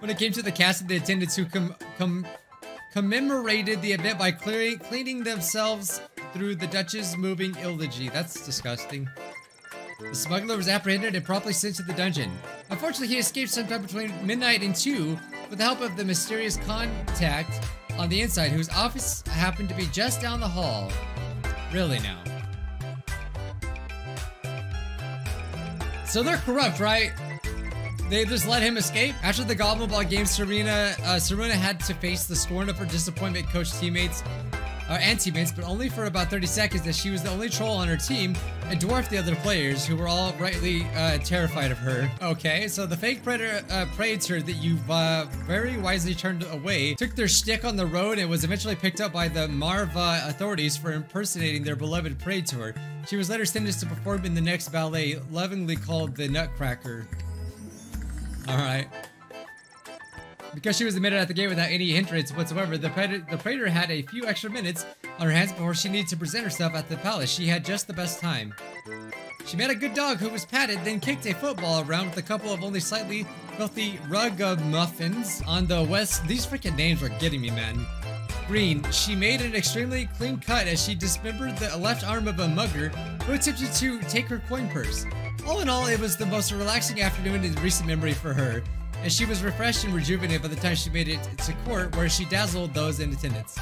When it came to the casket, the attendants who com com commemorated the event by clearing cleaning themselves through the Duchess moving eulogy. That's disgusting. The smuggler was apprehended and promptly sent to the dungeon. Unfortunately, he escaped sometime between midnight and two with the help of the mysterious contact on the inside, whose office happened to be just down the hall. Really now. So they're corrupt, right? They just let him escape? After the Goblin Ball game, Saruna, uh, Saruna had to face the scorn of her disappointment coach teammates, uh, and teammates, but only for about thirty seconds, as she was the only troll on her team and dwarfed the other players, who were all rightly uh, terrified of her. Okay, so the fake Praetor, uh, Praetor that you've uh, very wisely turned away took their shtick on the road and was eventually picked up by the Marva authorities for impersonating their beloved Praetor. She was later sentenced to perform in the next ballet, lovingly called the Nutcracker. Alright. Because she was admitted at the gate without any hindrance whatsoever, the Praetor, the Praetor had a few extra minutes on her hands before she needed to present herself at the palace. She had just the best time. She met a good dog who was patted, then kicked a football around with a couple of only slightly filthy ragamuffins on the west. These freaking names are getting me, man. Green. She made an extremely clean cut as she dismembered the left arm of a mugger who attempted to take her coin purse. All in all, it was the most relaxing afternoon in recent memory for her, and she was refreshed and rejuvenated by the time she made it to court, where she dazzled those in attendance.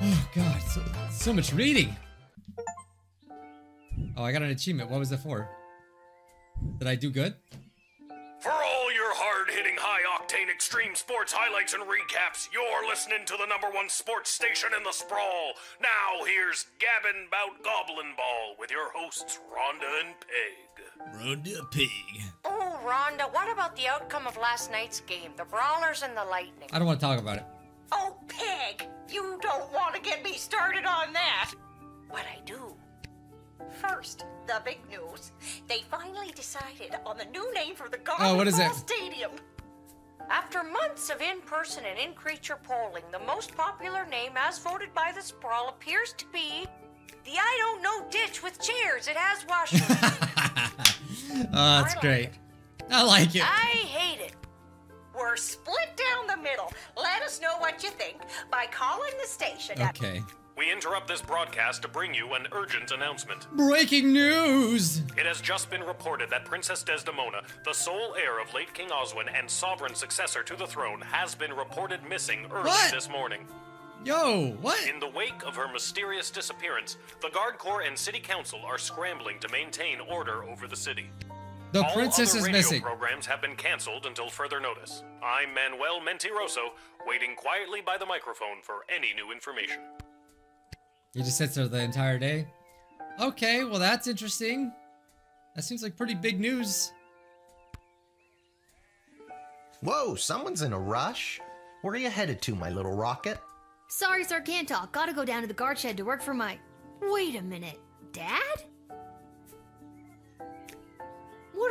Oh god, so, so much reading! Oh, I got an achievement. What was it for? Did I do good? For all your hard-hitting, high-octane extreme sports highlights and recaps, you're listening to the number one sports station in the sprawl. Now here's Gabbin' Bout Goblin Ball with your hosts Rhonda and Pig. Rhonda Pig. Oh, Rhonda, what about the outcome of last night's game? The Brawlers and the Lightning. I don't want to talk about it. Oh, Pig, you don't want to get me started on that. But I do. First, the big news. They finally decided on the new name for the Goblin oh, what is Ball it? Stadium. After months of in-person and in-creature polling, the most popular name as voted by the Sprawl appears to be the I don't know ditch with chairs. It has washrooms. Oh, that's I great. Like I like it. I hate it. We're split down the middle. Let us know what you think by calling the station. Okay. We interrupt this broadcast to bring you an urgent announcement. Breaking news! It has just been reported that Princess Desdemona, the sole heir of late King Oswin and sovereign successor to the throne, has been reported missing early what? this morning. Yo, what? In the wake of her mysterious disappearance, the Guard Corps and City Council are scrambling to maintain order over the city. The All princess other is radio missing. Programs have been canceled until further notice. I'm Manuel Mentiroso, waiting quietly by the microphone for any new information. He just sits there the entire day. Okay, well that's interesting. That seems like pretty big news. Whoa, someone's in a rush. Where are you headed to, my little rocket? Sorry, sir, can't talk. Gotta go down to the guard shed to work for my... Wait a minute, Dad?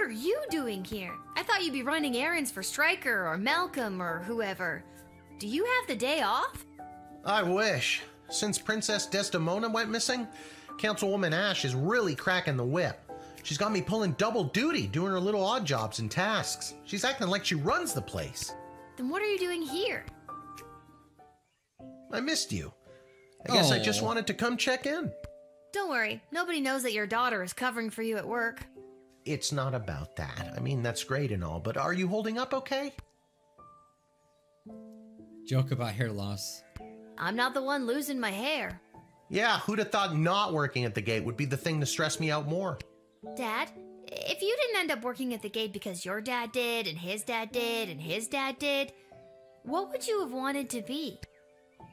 are you doing here? I thought you'd be running errands for Stryker or Malcolm or whoever. Do you have the day off? I wish. Since Princess Desdemona went missing, Councilwoman Ash is really cracking the whip. She's got me pulling double duty, doing her little odd jobs and tasks. She's acting like she runs the place. Then what are you doing here? I missed you. I guess oh. I just wanted to come check in. Don't worry. Nobody knows that your daughter is covering for you at work. It's not about that. I mean, that's great and all, but are you holding up okay? Joke about hair loss. I'm not the one losing my hair. Yeah, who'd have thought not working at the gate would be the thing to stress me out more? Dad, if you didn't end up working at the gate because your dad did, and his dad did, and his dad did, what would you have wanted to be?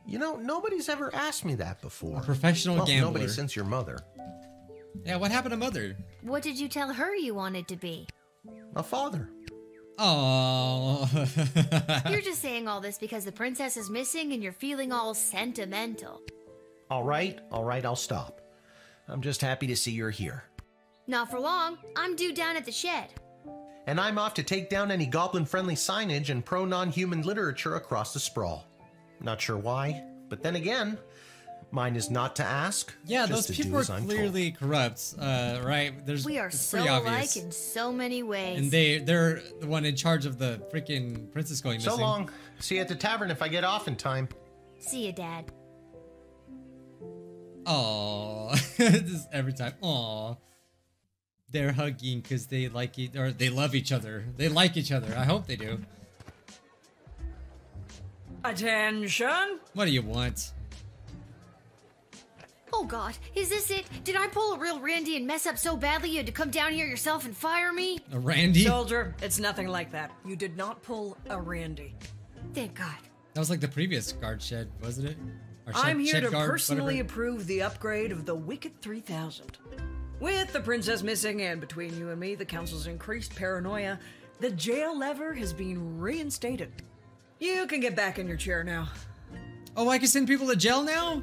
You know, nobody's ever asked me that before. A professional well, gambler. Nobody since your mother. Yeah, what happened to Mother? What did you tell her you wanted to be? A father. Oh. You're just saying all this because the princess is missing and you're feeling all sentimental. All right, all right, I'll stop. I'm just happy to see you're here. Not for long. I'm due down at the shed. And I'm off to take down any goblin-friendly signage and pro-non-human literature across the sprawl. Not sure why, but then again, mine is not to ask. Yeah, just those people are clearly told. corrupt, uh, right? There's, we are so alike in so many ways. And they, they're the one in charge of the freaking princess going missing. So long. See you at the tavern if I get off in time. See you, Dad. Aw. This every time. Aw. They're hugging because they like it, or they love each other. They like each other. I hope they do. Attention! What do you want? Oh god, is this it? Did I pull a real Randy and mess up so badly you had to come down here yourself and fire me? A Randy? Soldier, it's nothing like that. You did not pull a Randy. Thank god. That was like the previous guard shed, wasn't it? Or shed, I'm here to guard, personally whatever. approve the upgrade of the Wicked three thousand. With the princess missing and between you and me, the council's increased paranoia, the jail lever has been reinstated. You can get back in your chair now. Oh, I can send people to jail now?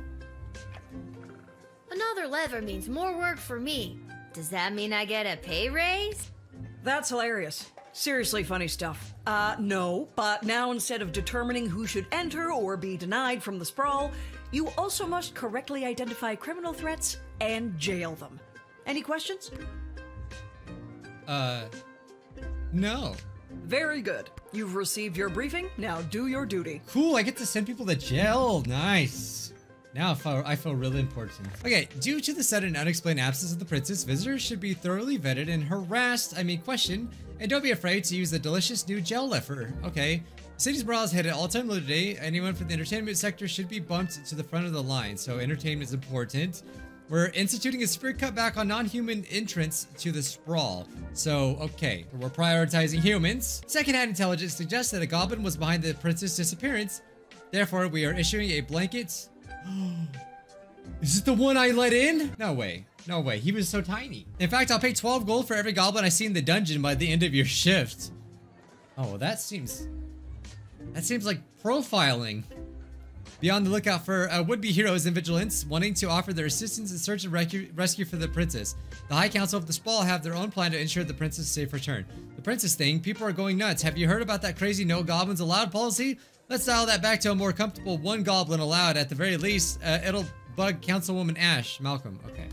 Another lever means more work for me. Does that mean I get a pay raise? That's hilarious. Seriously funny stuff. Uh, no, but now instead of determining who should enter or be denied from the sprawl, you also must correctly identify criminal threats and jail them. Any questions? Uh, no. Very good. You've received your briefing. Now do your duty. Cool. I get to send people to jail. Nice. Now I feel, I feel really important. Okay. Due to the sudden unexplained absence of the princess, visitors should be thoroughly vetted and harassed. I mean, questioned. And don't be afraid to use the delicious new gel lever. Okay. City Sprawl is hit at all-time low today. Anyone from the entertainment sector should be bumped to the front of the line. So entertainment is important. We're instituting a spirit cutback on non-human entrance to the sprawl. So, okay, we're prioritizing humans. Secondhand intelligence suggests that a goblin was behind the princess' disappearance. Therefore, we are issuing a blanket. Is it the one I let in? No way. No way. He was so tiny. In fact, I'll pay twelve gold for every goblin I see in the dungeon by the end of your shift. Oh, well, that seems... That seems like profiling. Be on the lookout for uh, would-be heroes and vigilants wanting to offer their assistance in search and rescue for the princess. The High Council of the Sprawl have their own plan to ensure the princess' safe return. The princess thing, people are going nuts. Have you heard about that crazy no goblins allowed policy? Let's dial that back to a more comfortable one goblin allowed. At the very least, uh, it'll bug Councilwoman Ash. Malcolm, okay.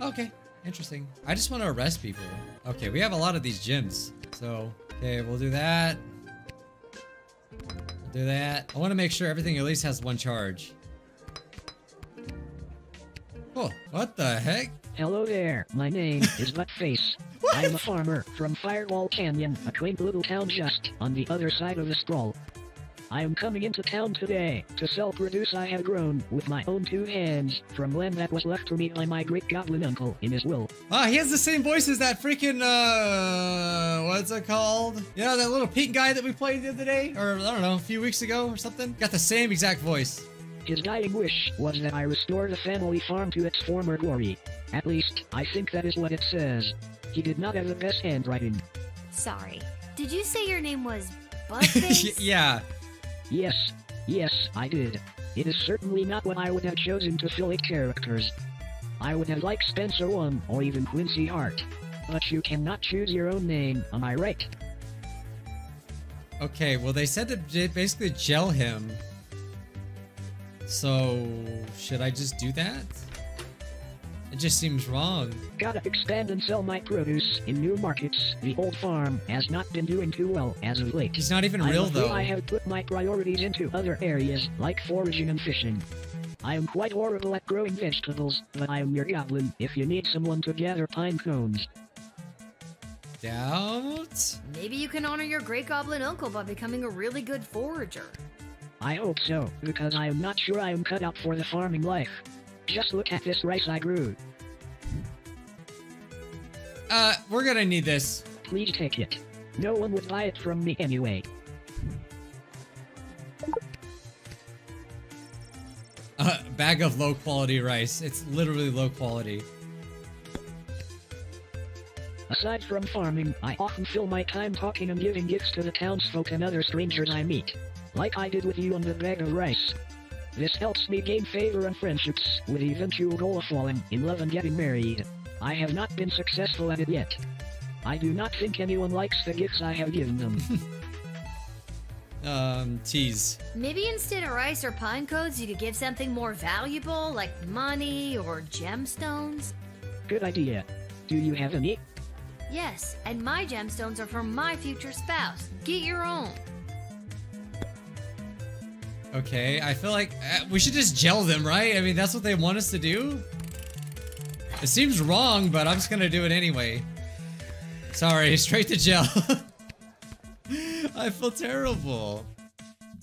Okay, interesting. I just want to arrest people. Okay, we have a lot of these gems. So, okay, we'll do that. Do that. I want to make sure everything at least has one charge. Oh, what the heck? Hello there, my name is Buttface. I'm a farmer from Firewall Canyon, a quaint little town just on the other side of the sprawl. I am coming into town today to sell produce I have grown with my own two hands from land that was left to me by my great goblin uncle in his will. Ah, he has the same voice as that freaking, uh, what's it called? Yeah, that little pink guy that we played the other day, or I don't know, a few weeks ago or something. Got the same exact voice. His dying wish was that I restore the family farm to its former glory. At least, I think that is what it says. He did not have the best handwriting. Sorry, did you say your name was Buttface? Yeah. Yes, yes, I did. It is certainly not what I would have chosen to fill eight characters. I would have liked Spencer one, or even Quincy Hart. But you cannot choose your own name, am I right? Okay, well they said to basically gel him. So, should I just do that? It just seems wrong. Gotta expand and sell my produce in new markets. The old farm has not been doing too well as of late. He's not even real though. I have put my priorities into other areas, like foraging and fishing. I am quite horrible at growing vegetables, but I am your goblin if you need someone to gather pine cones. Doubt? Maybe you can honor your great goblin uncle by becoming a really good forager. I hope so, because I am not sure I am cut out for the farming life. Just look at this rice I grew. Uh, we're gonna need this. Please take it. No one would buy it from me anyway. Uh, bag of low quality rice. It's literally low quality. Aside from farming, I often fill my time talking and giving gifts to the townsfolk and other strangers I meet. Like I did with you on the bag of rice. This helps me gain favor and friendships, with the eventual goal of falling in love and getting married. I have not been successful at it yet. I do not think anyone likes the gifts I have given them. um, tease. Maybe instead of rice or pine cones, you could give something more valuable, like money or gemstones? Good idea. Do you have any? Yes, and my gemstones are from my future spouse. Get your own. Okay, I feel like uh, we should just gel them, right? I mean, that's what they want us to do? It seems wrong, but I'm just gonna do it anyway. Sorry, straight to gel. I feel terrible.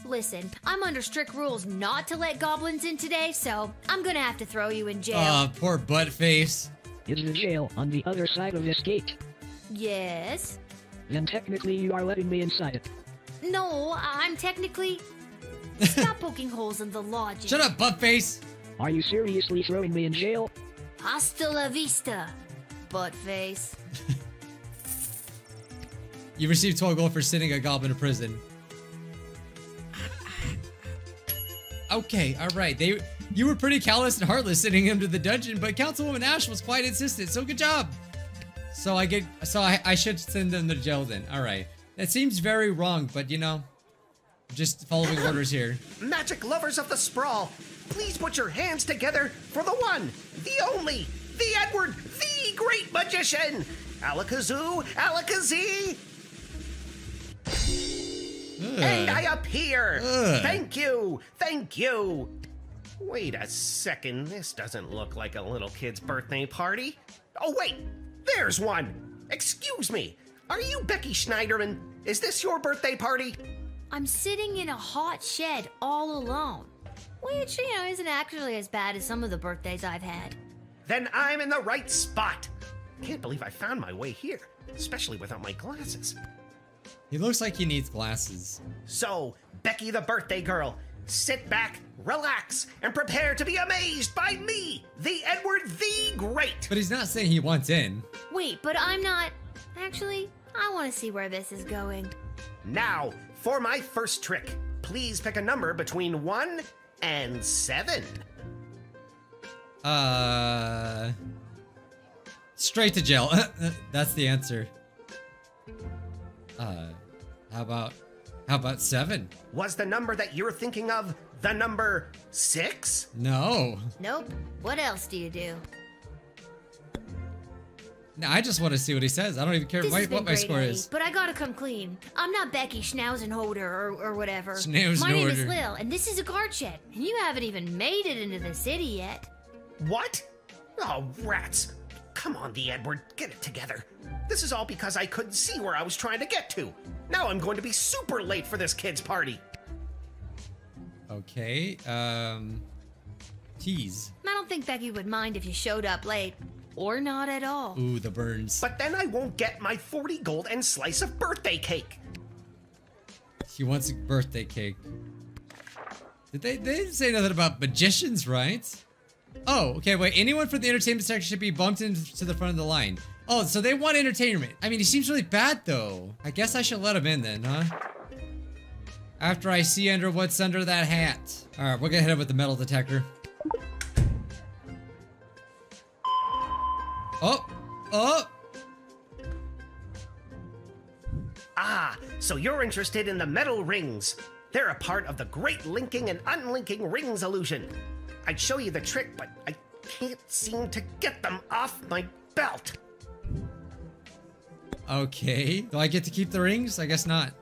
Listen, I'm under strict rules not to let goblins in today, so I'm gonna have to throw you in jail. Aw, uh, poor butt face. Is the jail on the other side of this gate? Yes. Then technically you are letting me inside it. No, I'm technically... Stop poking holes in the logic. Shut up, buttface! Are you seriously throwing me in jail? Hasta la vista, buttface. You received twelve gold for sending a goblin to prison. Okay, alright. They, you were pretty callous and heartless sending him to the dungeon, but Councilwoman Ash was quite insistent, so good job! So I get, so I, I should send them to jail then. Alright. That seems very wrong, but you know... Just following orders here. Magic lovers of the Sprawl, please put your hands together for the one, the only, the Edward, the great magician, Alakazoo, Alakazee. Ugh. And I appear. Ugh. Thank you, thank you. Wait a second, this doesn't look like a little kid's birthday party. Oh wait, there's one. Excuse me, are you Becky Schneiderman? Is this your birthday party? I'm sitting in a hot shed all alone, which, you know, isn't actually as bad as some of the birthdays I've had. Then I'm in the right spot. Can't believe I found my way here, especially without my glasses. He looks like he needs glasses. So, Becky the birthday girl, sit back, relax, and prepare to be amazed by me, the Edward the Great. But he's not saying he wants in. Wait, but I'm not. Actually, I want to see where this is going. Now, for my first trick, please pick a number between one and seven. Uh, straight to jail. That's the answer. Uh, how about, how about seven? Was the number that you're thinking of the number six? No. Nope. What else do you do? No, I just want to see what he says. I don't even care this what, what my score me, is. But I gotta come clean. I'm not Becky Schnauzenholder or, or whatever. Schnauzenholder. My name is Lil, and this is a guard shed. And you haven't even made it into the city yet. What? Oh, rats. Come on, the Edward. Get it together. This is all because I couldn't see where I was trying to get to. Now I'm going to be super late for this kid's party. Okay, um... Tease. I don't think Becky would mind if you showed up late. Or not at all. Ooh, the burns. But then I won't get my forty gold and slice of birthday cake. She wants a birthday cake. Did they, they didn't say nothing about magicians, right? Oh, okay, wait. Anyone from the entertainment section should be bumped into the front of the line. Oh, so they want entertainment. I mean, he seems really bad, though. I guess I should let him in then, huh? After I see under what's under that hat. All right, we're gonna hit him with the metal detector. Oh, oh, so you're interested in the metal rings. They're a part of the great linking and unlinking rings illusion. I'd show you the trick, but I can't seem to get them off my belt. Okay, do I get to keep the rings? I guess not.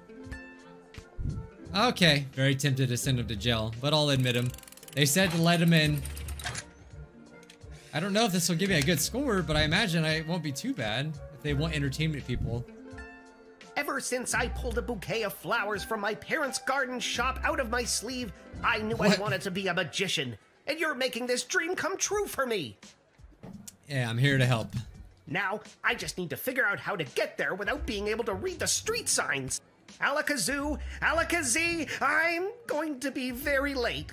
Okay, very tempted to send him to jail, but I'll admit him. They said to let him in. I don't know if this will give me a good score, but I imagine I won't be too bad if they want entertainment people. Ever since I pulled a bouquet of flowers from my parents' garden shop out of my sleeve, I knew what? I wanted to be a magician, and you're making this dream come true for me. Yeah, I'm here to help. Now, I just need to figure out how to get there without being able to read the street signs. Alakazoo, Alakazee, I'm going to be very late.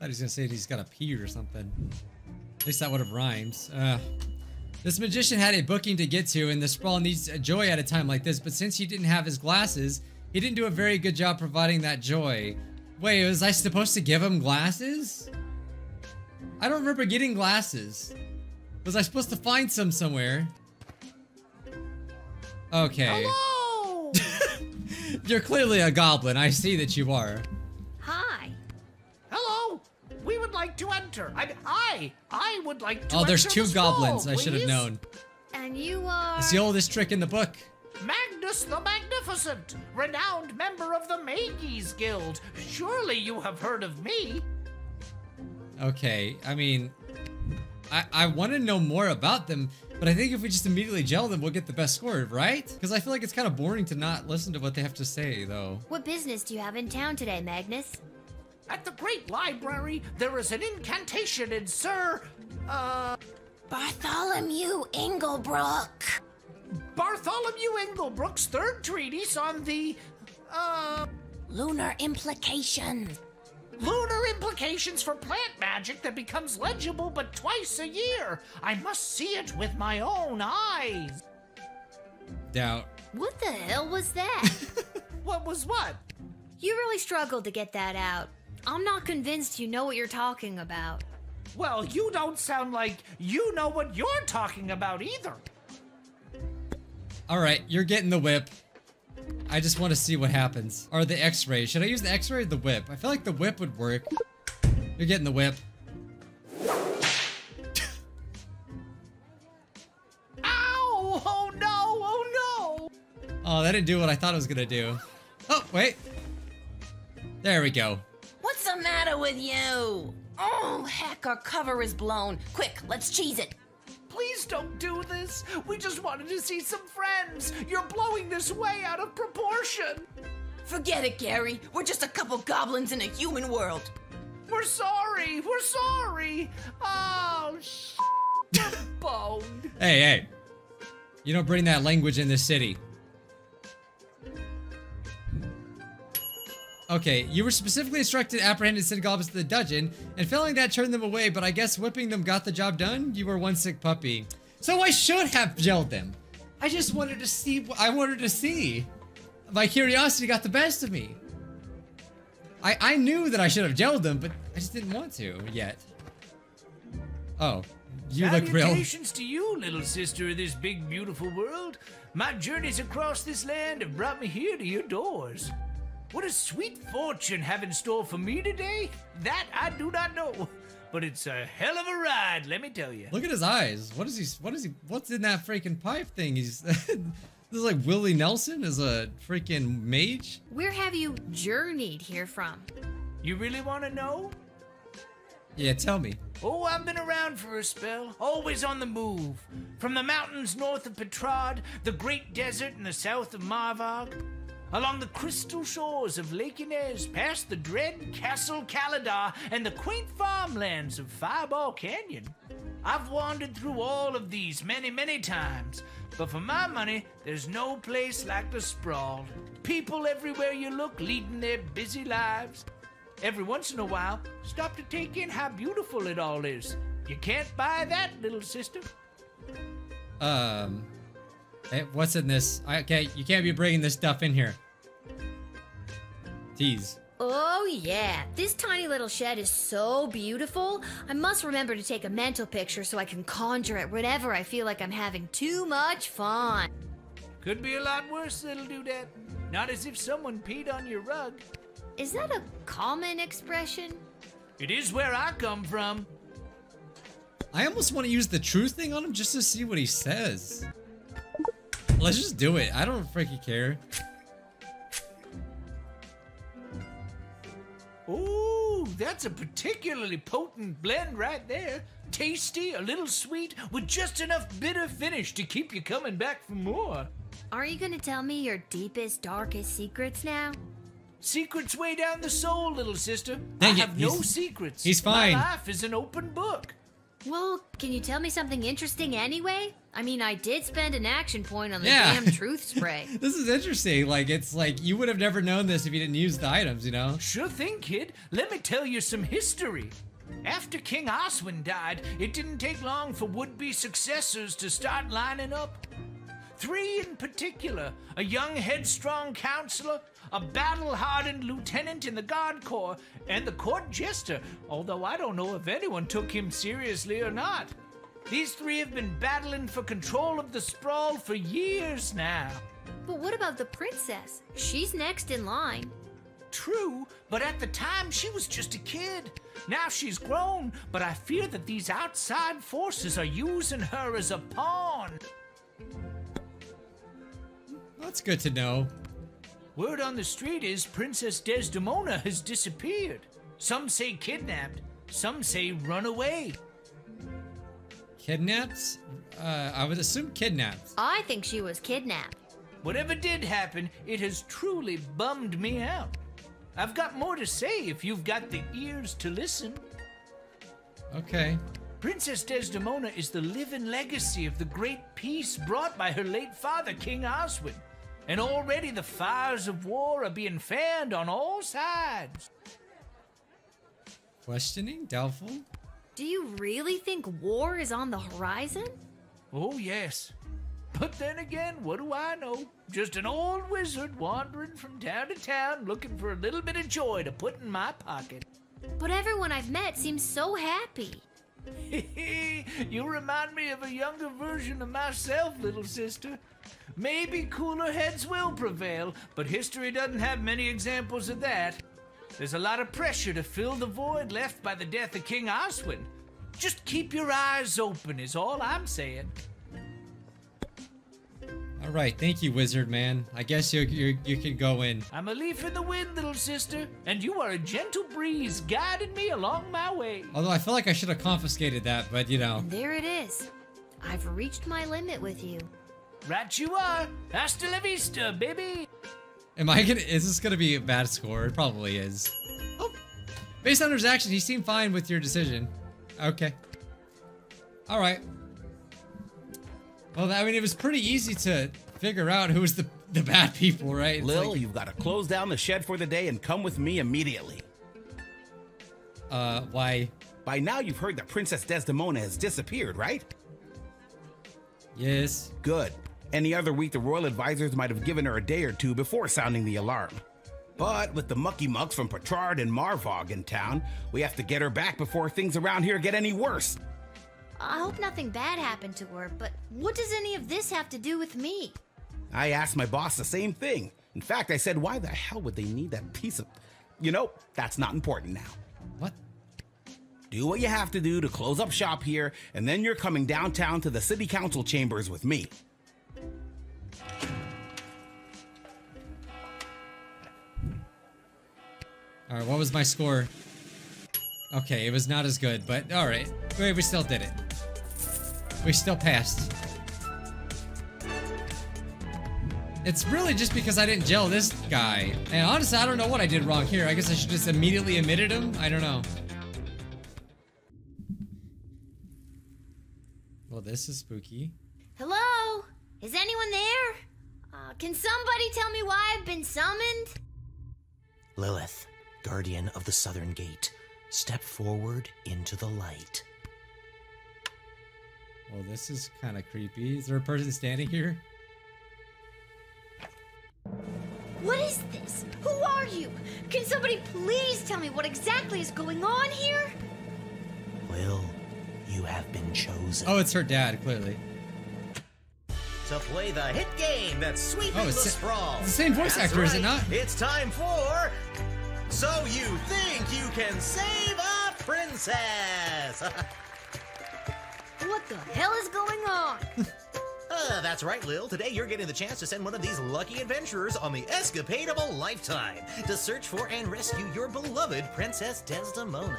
I thought he was going to say he's got a pee or something. At least that would have rhymes. Uh, this magician had a booking to get to, and the Sprawl needs a joy at a time like this, but since he didn't have his glasses, he didn't do a very good job providing that joy. Wait, was I supposed to give him glasses? I don't remember getting glasses. Was I supposed to find some somewhere? Okay. Hello! You're clearly a goblin. I see that you are. Hi. Hello. We would like to enter. I I, I would like to enter. Oh, there's enter two the goblins. School, I should have known. And you are... It's the oldest trick in the book. Magnus the Magnificent, renowned member of the Mage's Guild. Surely you have heard of me. Okay. I mean... I, I want to know more about them, but I think if we just immediately gel them, we'll get the best score, right? Because I feel like it's kind of boring to not listen to what they have to say, though. What business do you have in town today, Magnus? At the Great Library, there is an incantation in Sir... Uh... Bartholomew Inglebrook! Bartholomew Inglebrook's third treatise on the... Uh... Lunar implications. Lunar implications for plant magic that becomes legible but twice a year. I must see it with my own eyes. Doubt. What the hell was that? What was what? You really struggled to get that out. I'm not convinced you know what you're talking about. Well, you don't sound like you know what you're talking about either. All right, you're getting the whip. I just want to see what happens. Or the x-ray. Should I use the x-ray or the whip? I feel like the whip would work. You're getting the whip. Ow! Oh no! Oh no! Oh, that didn't do what I thought it was gonna do. Oh, wait. There we go. What's the matter with you? Oh, heck, our cover is blown. Quick, let's cheese it. Please don't do this. We just wanted to see some friends. You're blowing this way out of proportion. Forget it, Gary. We're just a couple goblins in a human world. We're sorry. We're sorry. Oh, sh**. Bone. Hey, hey. You don't bring that language in this city. Okay, you were specifically instructed to apprehend and send goblins to the dungeon, and failing that turned them away, but I guess whipping them got the job done? You were one sick puppy. So I should have gelled them. I just wanted to see what I wanted to see. My curiosity got the best of me. I, I knew that I should have gelled them, but I just didn't want to yet. Oh, you look real. Salutations to you, little sister of this big, beautiful world. My journeys across this land have brought me here to your doors. What a sweet fortune have in store for me today? That I do not know, but it's a hell of a ride, let me tell you. Look at his eyes. What is he? What is he? What's in that freaking pipe thing? He's this is like Willie Nelson as a freaking mage. Where have you journeyed here from? You really want to know? Yeah, tell me. Oh, I've been around for a spell, always on the move. From the mountains north of Petrard, the great desert in the south of Marvog. Along the crystal shores of Lake Inez, past the dread Castle Kaladar and the quaint farmlands of Fireball Canyon. I've wandered through all of these many, many times, but for my money, there's no place like the Sprawl. People everywhere you look leading their busy lives. Every once in a while, stop to take in how beautiful it all is. You can't buy that, little sister. Um... Hey, what's in this? Okay, you can't be bringing this stuff in here. Tease. Oh yeah, this tiny little shed is so beautiful. I must remember to take a mental picture so I can conjure it whenever I feel like I'm having too much fun. Could be a lot worse, little dudette. Not as if someone peed on your rug. Is that a common expression? It is where I come from. I almost want to use the truth thing on him just to see what he says. Let's just do it. I don't freaking care. Ooh, that's a particularly potent blend right there. Tasty, a little sweet, with just enough bitter finish to keep you coming back for more. Are you gonna tell me your deepest, darkest secrets now? Secrets way down the soul, little sister. Dang I it. have he's, no secrets. He's fine. My life is an open book. Well, can you tell me something interesting anyway? I mean, I did spend an action point on the yeah. damn truth spray. This is interesting. Like, it's like you would have never known this if you didn't use the items, you know? Sure thing, kid. Let me tell you some history. After King Oswin died, it didn't take long for would-be successors to start lining up. Three in particular, a young headstrong counselor, a battle-hardened lieutenant in the guard corps, and the court jester, although I don't know if anyone took him seriously or not. These three have been battling for control of the sprawl for years now. But what about the princess? She's next in line. True, but at the time she was just a kid. Now she's grown, but I fear that these outside forces are using her as a pawn. That's good to know. Word on the street is Princess Desdemona has disappeared. Some say kidnapped, some say run away. Kidnapped? Uh, I would assume kidnapped. I think she was kidnapped. Whatever did happen, it has truly bummed me out. I've got more to say if you've got the ears to listen. Okay. Princess Desdemona is the living legacy of the great peace brought by her late father, King Oswin. And already the fires of war are being fanned on all sides. Questioning? Doubtful? Do you really think war is on the horizon? Oh, yes. But then again, what do I know? Just an old wizard wandering from town to town looking for a little bit of joy to put in my pocket. But everyone I've met seems so happy. You remind me of a younger version of myself, little sister. Maybe cooler heads will prevail, but history doesn't have many examples of that. There's a lot of pressure to fill the void left by the death of King Oswin. Just keep your eyes open is all I'm saying. All right, thank you, wizard man. I guess you you you can go in. I'm a leaf in the wind, little sister, and you are a gentle breeze guiding me along my way. Although I feel like I should have confiscated that, but you know. There it is. I've reached my limit with you. Right you are. Hasta la vista, baby. Am I gonna? Is this gonna be a bad score? It probably is. Oh, based on his action, he seemed fine with your decision. Okay. All right. Well, I mean, it was pretty easy to figure out who was the, the bad people, right? It's Lil, like, you've got to close down the shed for the day and come with me immediately. Uh, why? By now you've heard that Princess Desdemona has disappeared, right? Yes. Good. Any other week, the royal advisors might have given her a day or two before sounding the alarm. But with the mucky mucks from Petrard and Marvog in town, we have to get her back before things around here get any worse. I hope nothing bad happened to her, but what does any of this have to do with me? I asked my boss the same thing. In fact, I said, why the hell would they need that piece of... You know, that's not important now. What? Do what you have to do to close up shop here, and then you're coming downtown to the city council chambers with me. All right, what was my score? Okay, it was not as good, but all right. Wait, we still did it. We still passed. It's really just because I didn't gel this guy. And honestly, I don't know what I did wrong here. I guess I should just immediately admitted him. I don't know. Well, this is spooky. Hello? Is anyone there? Uh, can somebody tell me why I've been summoned? Lilith, guardian of the Southern Gate. Step forward into the light. Well, this is kind of creepy. Is there a person standing here? What is this? Who are you? Can somebody please tell me what exactly is going on here? Will, you have been chosen. Oh, it's her dad, clearly. to play the hit game that's sweeping oh, the Sprawl. It's the same voice that's actor, right. Is it not? It's time for So You Think You Can Save a Princess. What the hell is going on? Uh, that's right, Lil. Today you're getting the chance to send one of these lucky adventurers on the escapade of a lifetime to search for and rescue your beloved Princess Desdemona.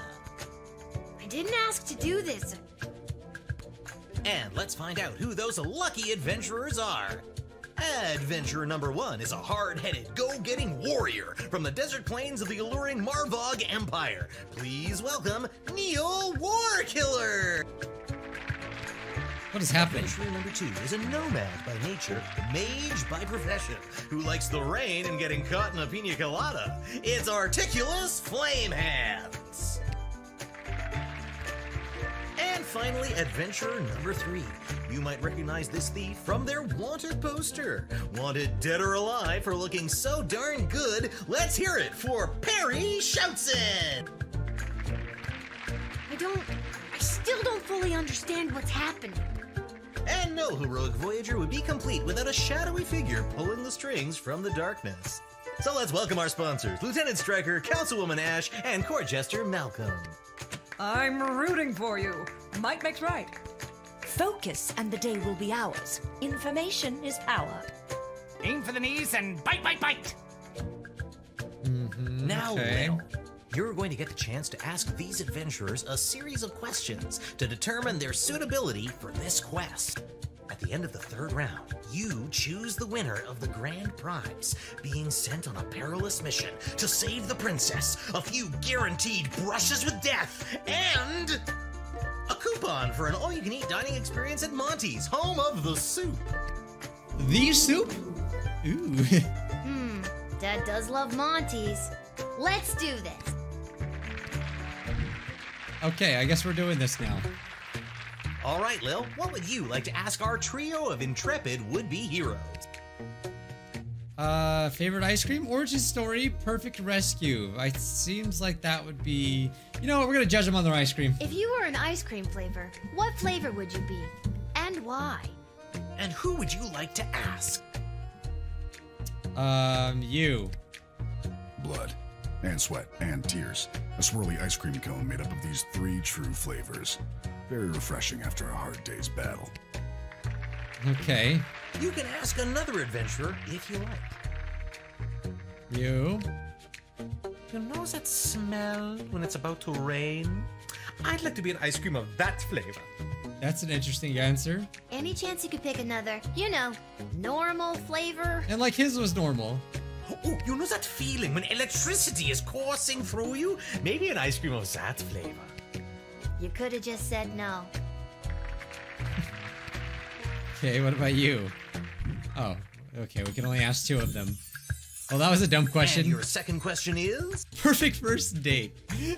I didn't ask to do this. And let's find out who those lucky adventurers are. Adventurer number one is a hard-headed, go-getting warrior from the desert plains of the alluring Marvog Empire. Please welcome Neil Warkiller. What is happening? Adventurer number two is a nomad by nature, a mage by profession, who likes the rain and getting caught in a pina colada. It's Articulous Flamehands. And finally, adventurer number three. You might recognize this thief from their wanted poster. Wanted dead or alive for looking so darn good. Let's hear it for Perry Shoutsen. I don't... I still don't fully understand what's happening. And no heroic Voyager would be complete without a shadowy figure pulling the strings from the darkness. So let's welcome our sponsors, Lieutenant Stryker, Councilwoman Ash, and Court Jester Malcolm. I'm rooting for you. Might makes right. Focus and the day will be ours. Information is power. Aim for the knees and bite, bite, bite. Mm-hmm. Now, okay. Lil, you're going to get the chance to ask these adventurers a series of questions to determine their suitability for this quest. At the end of the third round, you choose the winner of the grand prize, being sent on a perilous mission to save the princess, a few guaranteed brushes with death, and a coupon for an all-you-can-eat dining experience at Monty's, home of the soup. The soup? Ooh. Hmm, Dad does love Monty's. Let's do this. Okay, I guess we're doing this now. All right, Lil, what would you like to ask our trio of intrepid would-be heroes? Uh, favorite ice cream? Origin story, perfect rescue. It seems like that would be... You know what, we're gonna judge them on their ice cream. If you were an ice cream flavor, what flavor would you be? And why? And who would you like to ask? Um, you. Blood. And sweat. And tears. A swirly ice cream cone made up of these three true flavors. Very refreshing after a hard day's battle. Okay. You can ask another adventurer if you like. You? You know that smell when it's about to rain? I'd like to be an ice cream of that flavor. That's an interesting answer. Any chance you could pick another, you know, normal flavor? And like his was normal. Oh, you know that feeling when electricity is coursing through you? Maybe an ice cream of that flavor. You could have just said no. Okay, what about you? Oh, okay, we can only ask two of them. Well, that was a dumb question. And your second question is? Perfect first date. You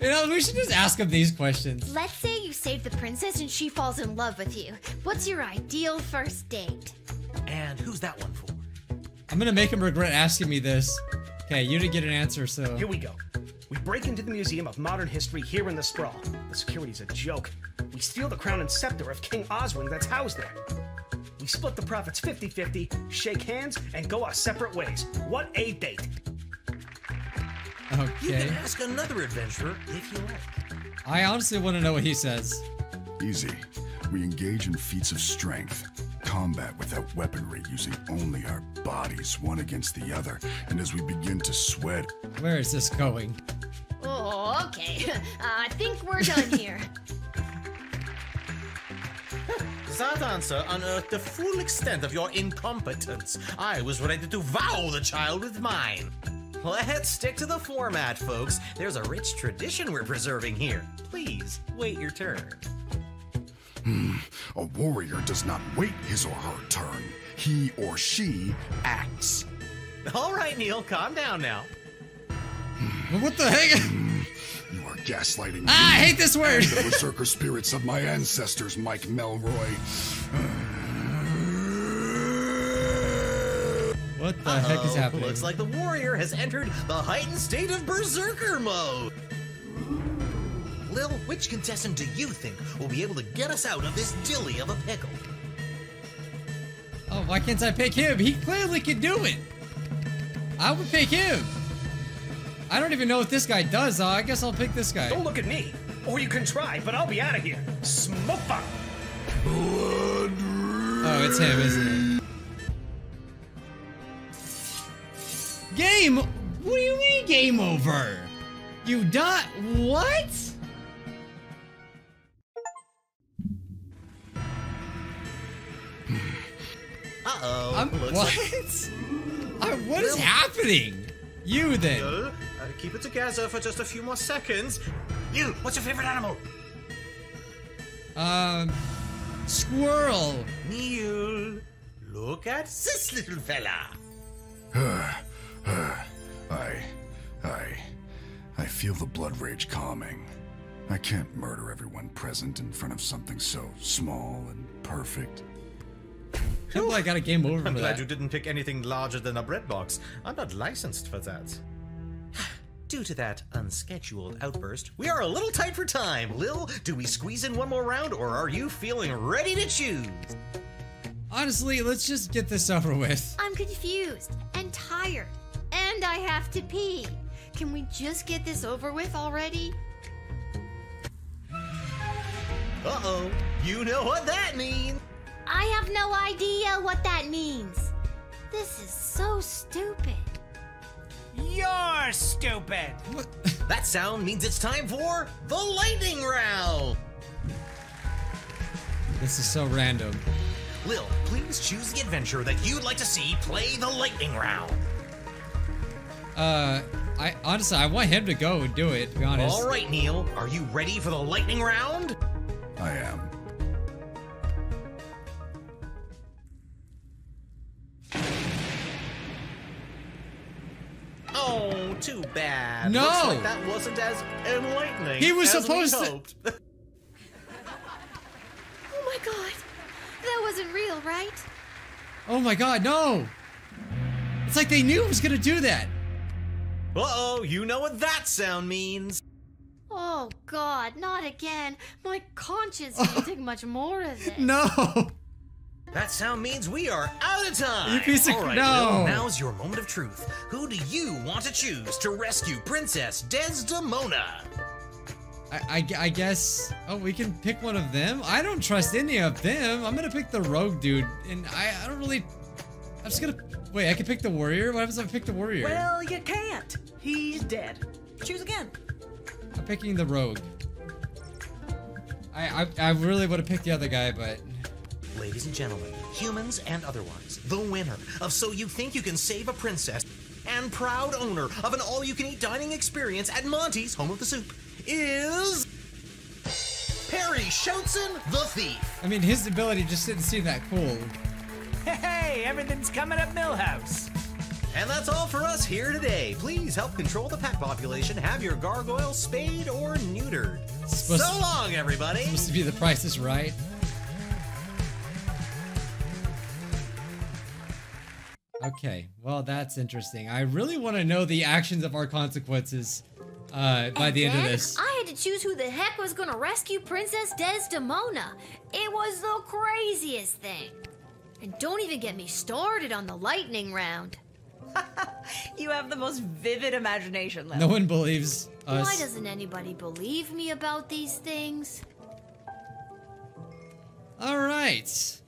know, we should just ask them these questions. Let's say you save the princess and she falls in love with you. What's your ideal first date? And who's that one for? I'm gonna make him regret asking me this. Okay, you didn't get an answer, so... Here we go. We break into the Museum of Modern History here in the Sprawl. The security's a joke. We steal the crown and scepter of King Oswin that's housed there. We split the profits fifty fifty, shake hands, and go our separate ways. What a date! Okay. You can ask another adventurer if you like. I honestly want to know what he says. Easy. We engage in feats of strength. Combat without weaponry, using only our bodies one against the other, and as we begin to sweat... Where is this going? Oh, okay. Uh, I think we're done here. That answer unearthed the full extent of your incompetence. I was ready to wow the child with mine. Let's stick to the format, folks. There's a rich tradition we're preserving here. Please, wait your turn. Hmm. A warrior does not wait his or her turn. He or she acts. All right, Neil, calm down now. Hmm. What the heck? Hmm. You are gaslighting ah, me. I hate this word. The berserker spirits of my ancestors, Mike Melroy. What the Uh-oh. heck is happening? Looks like the warrior has entered the heightened state of berserker mode. Lil, which contestant do you think will be able to get us out of this dilly of a pickle? Oh, why can't I pick him? He clearly can do it. I would pick him. I don't even know what this guy does. Uh, I guess I'll pick this guy. Don't look at me. Or you can try, but I'll be out of here. Smoke bomb. Oh, it's him, isn't it? Game? What do you mean game over? You die? What? Uh-oh. I'm, what? Like... I, what is happening? You then. No, I'll keep it together for just a few more seconds. You, what's your favorite animal? Um, squirrel. Neil, look at this little fella. Uh, uh, I, I, I feel the blood rage calming. I can't murder everyone present in front of something so small and perfect. Ooh, I got a game over. I'm glad that. You didn't pick anything larger than a bread box. I'm not licensed for that. Due to that unscheduled outburst, we are a little tight for time. Lil, do we squeeze in one more round, or are you feeling ready to choose? Honestly, let's just get this over with. I'm confused and tired, and I have to pee. Can we just get this over with already? Uh-oh, you know what that means. I have no idea what that means. This is so stupid. You're stupid. What? That sound means it's time for the lightning round. This is so random. Lil, please choose the adventure that you'd like to see play the lightning round. Uh, I honestly, I want him to go and do it, to be honest. All right, Neil, are you ready for the lightning round? I am. Oh, too bad. No! Looks like that wasn't as enlightening he was as supposed we hoped. To... Oh my god. That wasn't real, right? Oh my god, no! It's like they knew it was gonna do that. Uh-oh, you know what that sound means. Oh god, not again. My conscience can't take much more of it. No! That sound means we are out of time! You piece of crap! All right, no. Lil, now's your moment of truth. Who do you want to choose to rescue Princess Desdemona? I, I, I guess... Oh, we can pick one of them? I don't trust any of them. I'm gonna pick the rogue dude, and I, I don't really... I'm just gonna... Wait, I can pick the warrior? What happens if I pick the warrior? Well, you can't. He's dead. Choose again. I'm picking the rogue. I, I, I really would have picked the other guy, but... Ladies and gentlemen, humans and otherwise, the winner of So You Think You Can Save a Princess and proud owner of an all-you-can-eat dining experience at Monty's Home of the Soup is... Perry Shoutsen the Thief. I mean, his ability just didn't seem that cool. Hey, everything's coming up Millhouse. And that's all for us here today. Please help control the pack population. Have your gargoyle spayed or neutered. Supposed so long, everybody. Supposed to be The Price Is Right. Okay, well, that's interesting. I really want to know the actions of our consequences uh, by and the end of this. I had to choose who the heck was going to rescue Princess Desdemona. It was the craziest thing. And don't even get me started on the lightning round. You have the most vivid imagination, Lil. No one believes us. Why doesn't anybody believe me about these things? All right.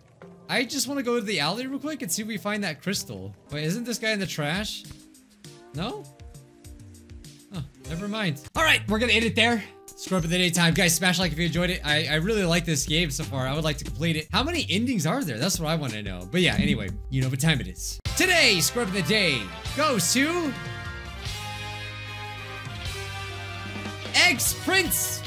I just want to go to the alley real quick and see if we find that crystal. Wait, isn't this guy in the trash? No? Oh, never mind. All right, we're going to end it there. Scrub of the daytime. Guys, smash like if you enjoyed it. I, I really like this game so far. I would like to complete it. How many endings are there? That's what I want to know. But yeah, anyway, you know what time it is. Today, scrub of the day goes to... Ex-Prince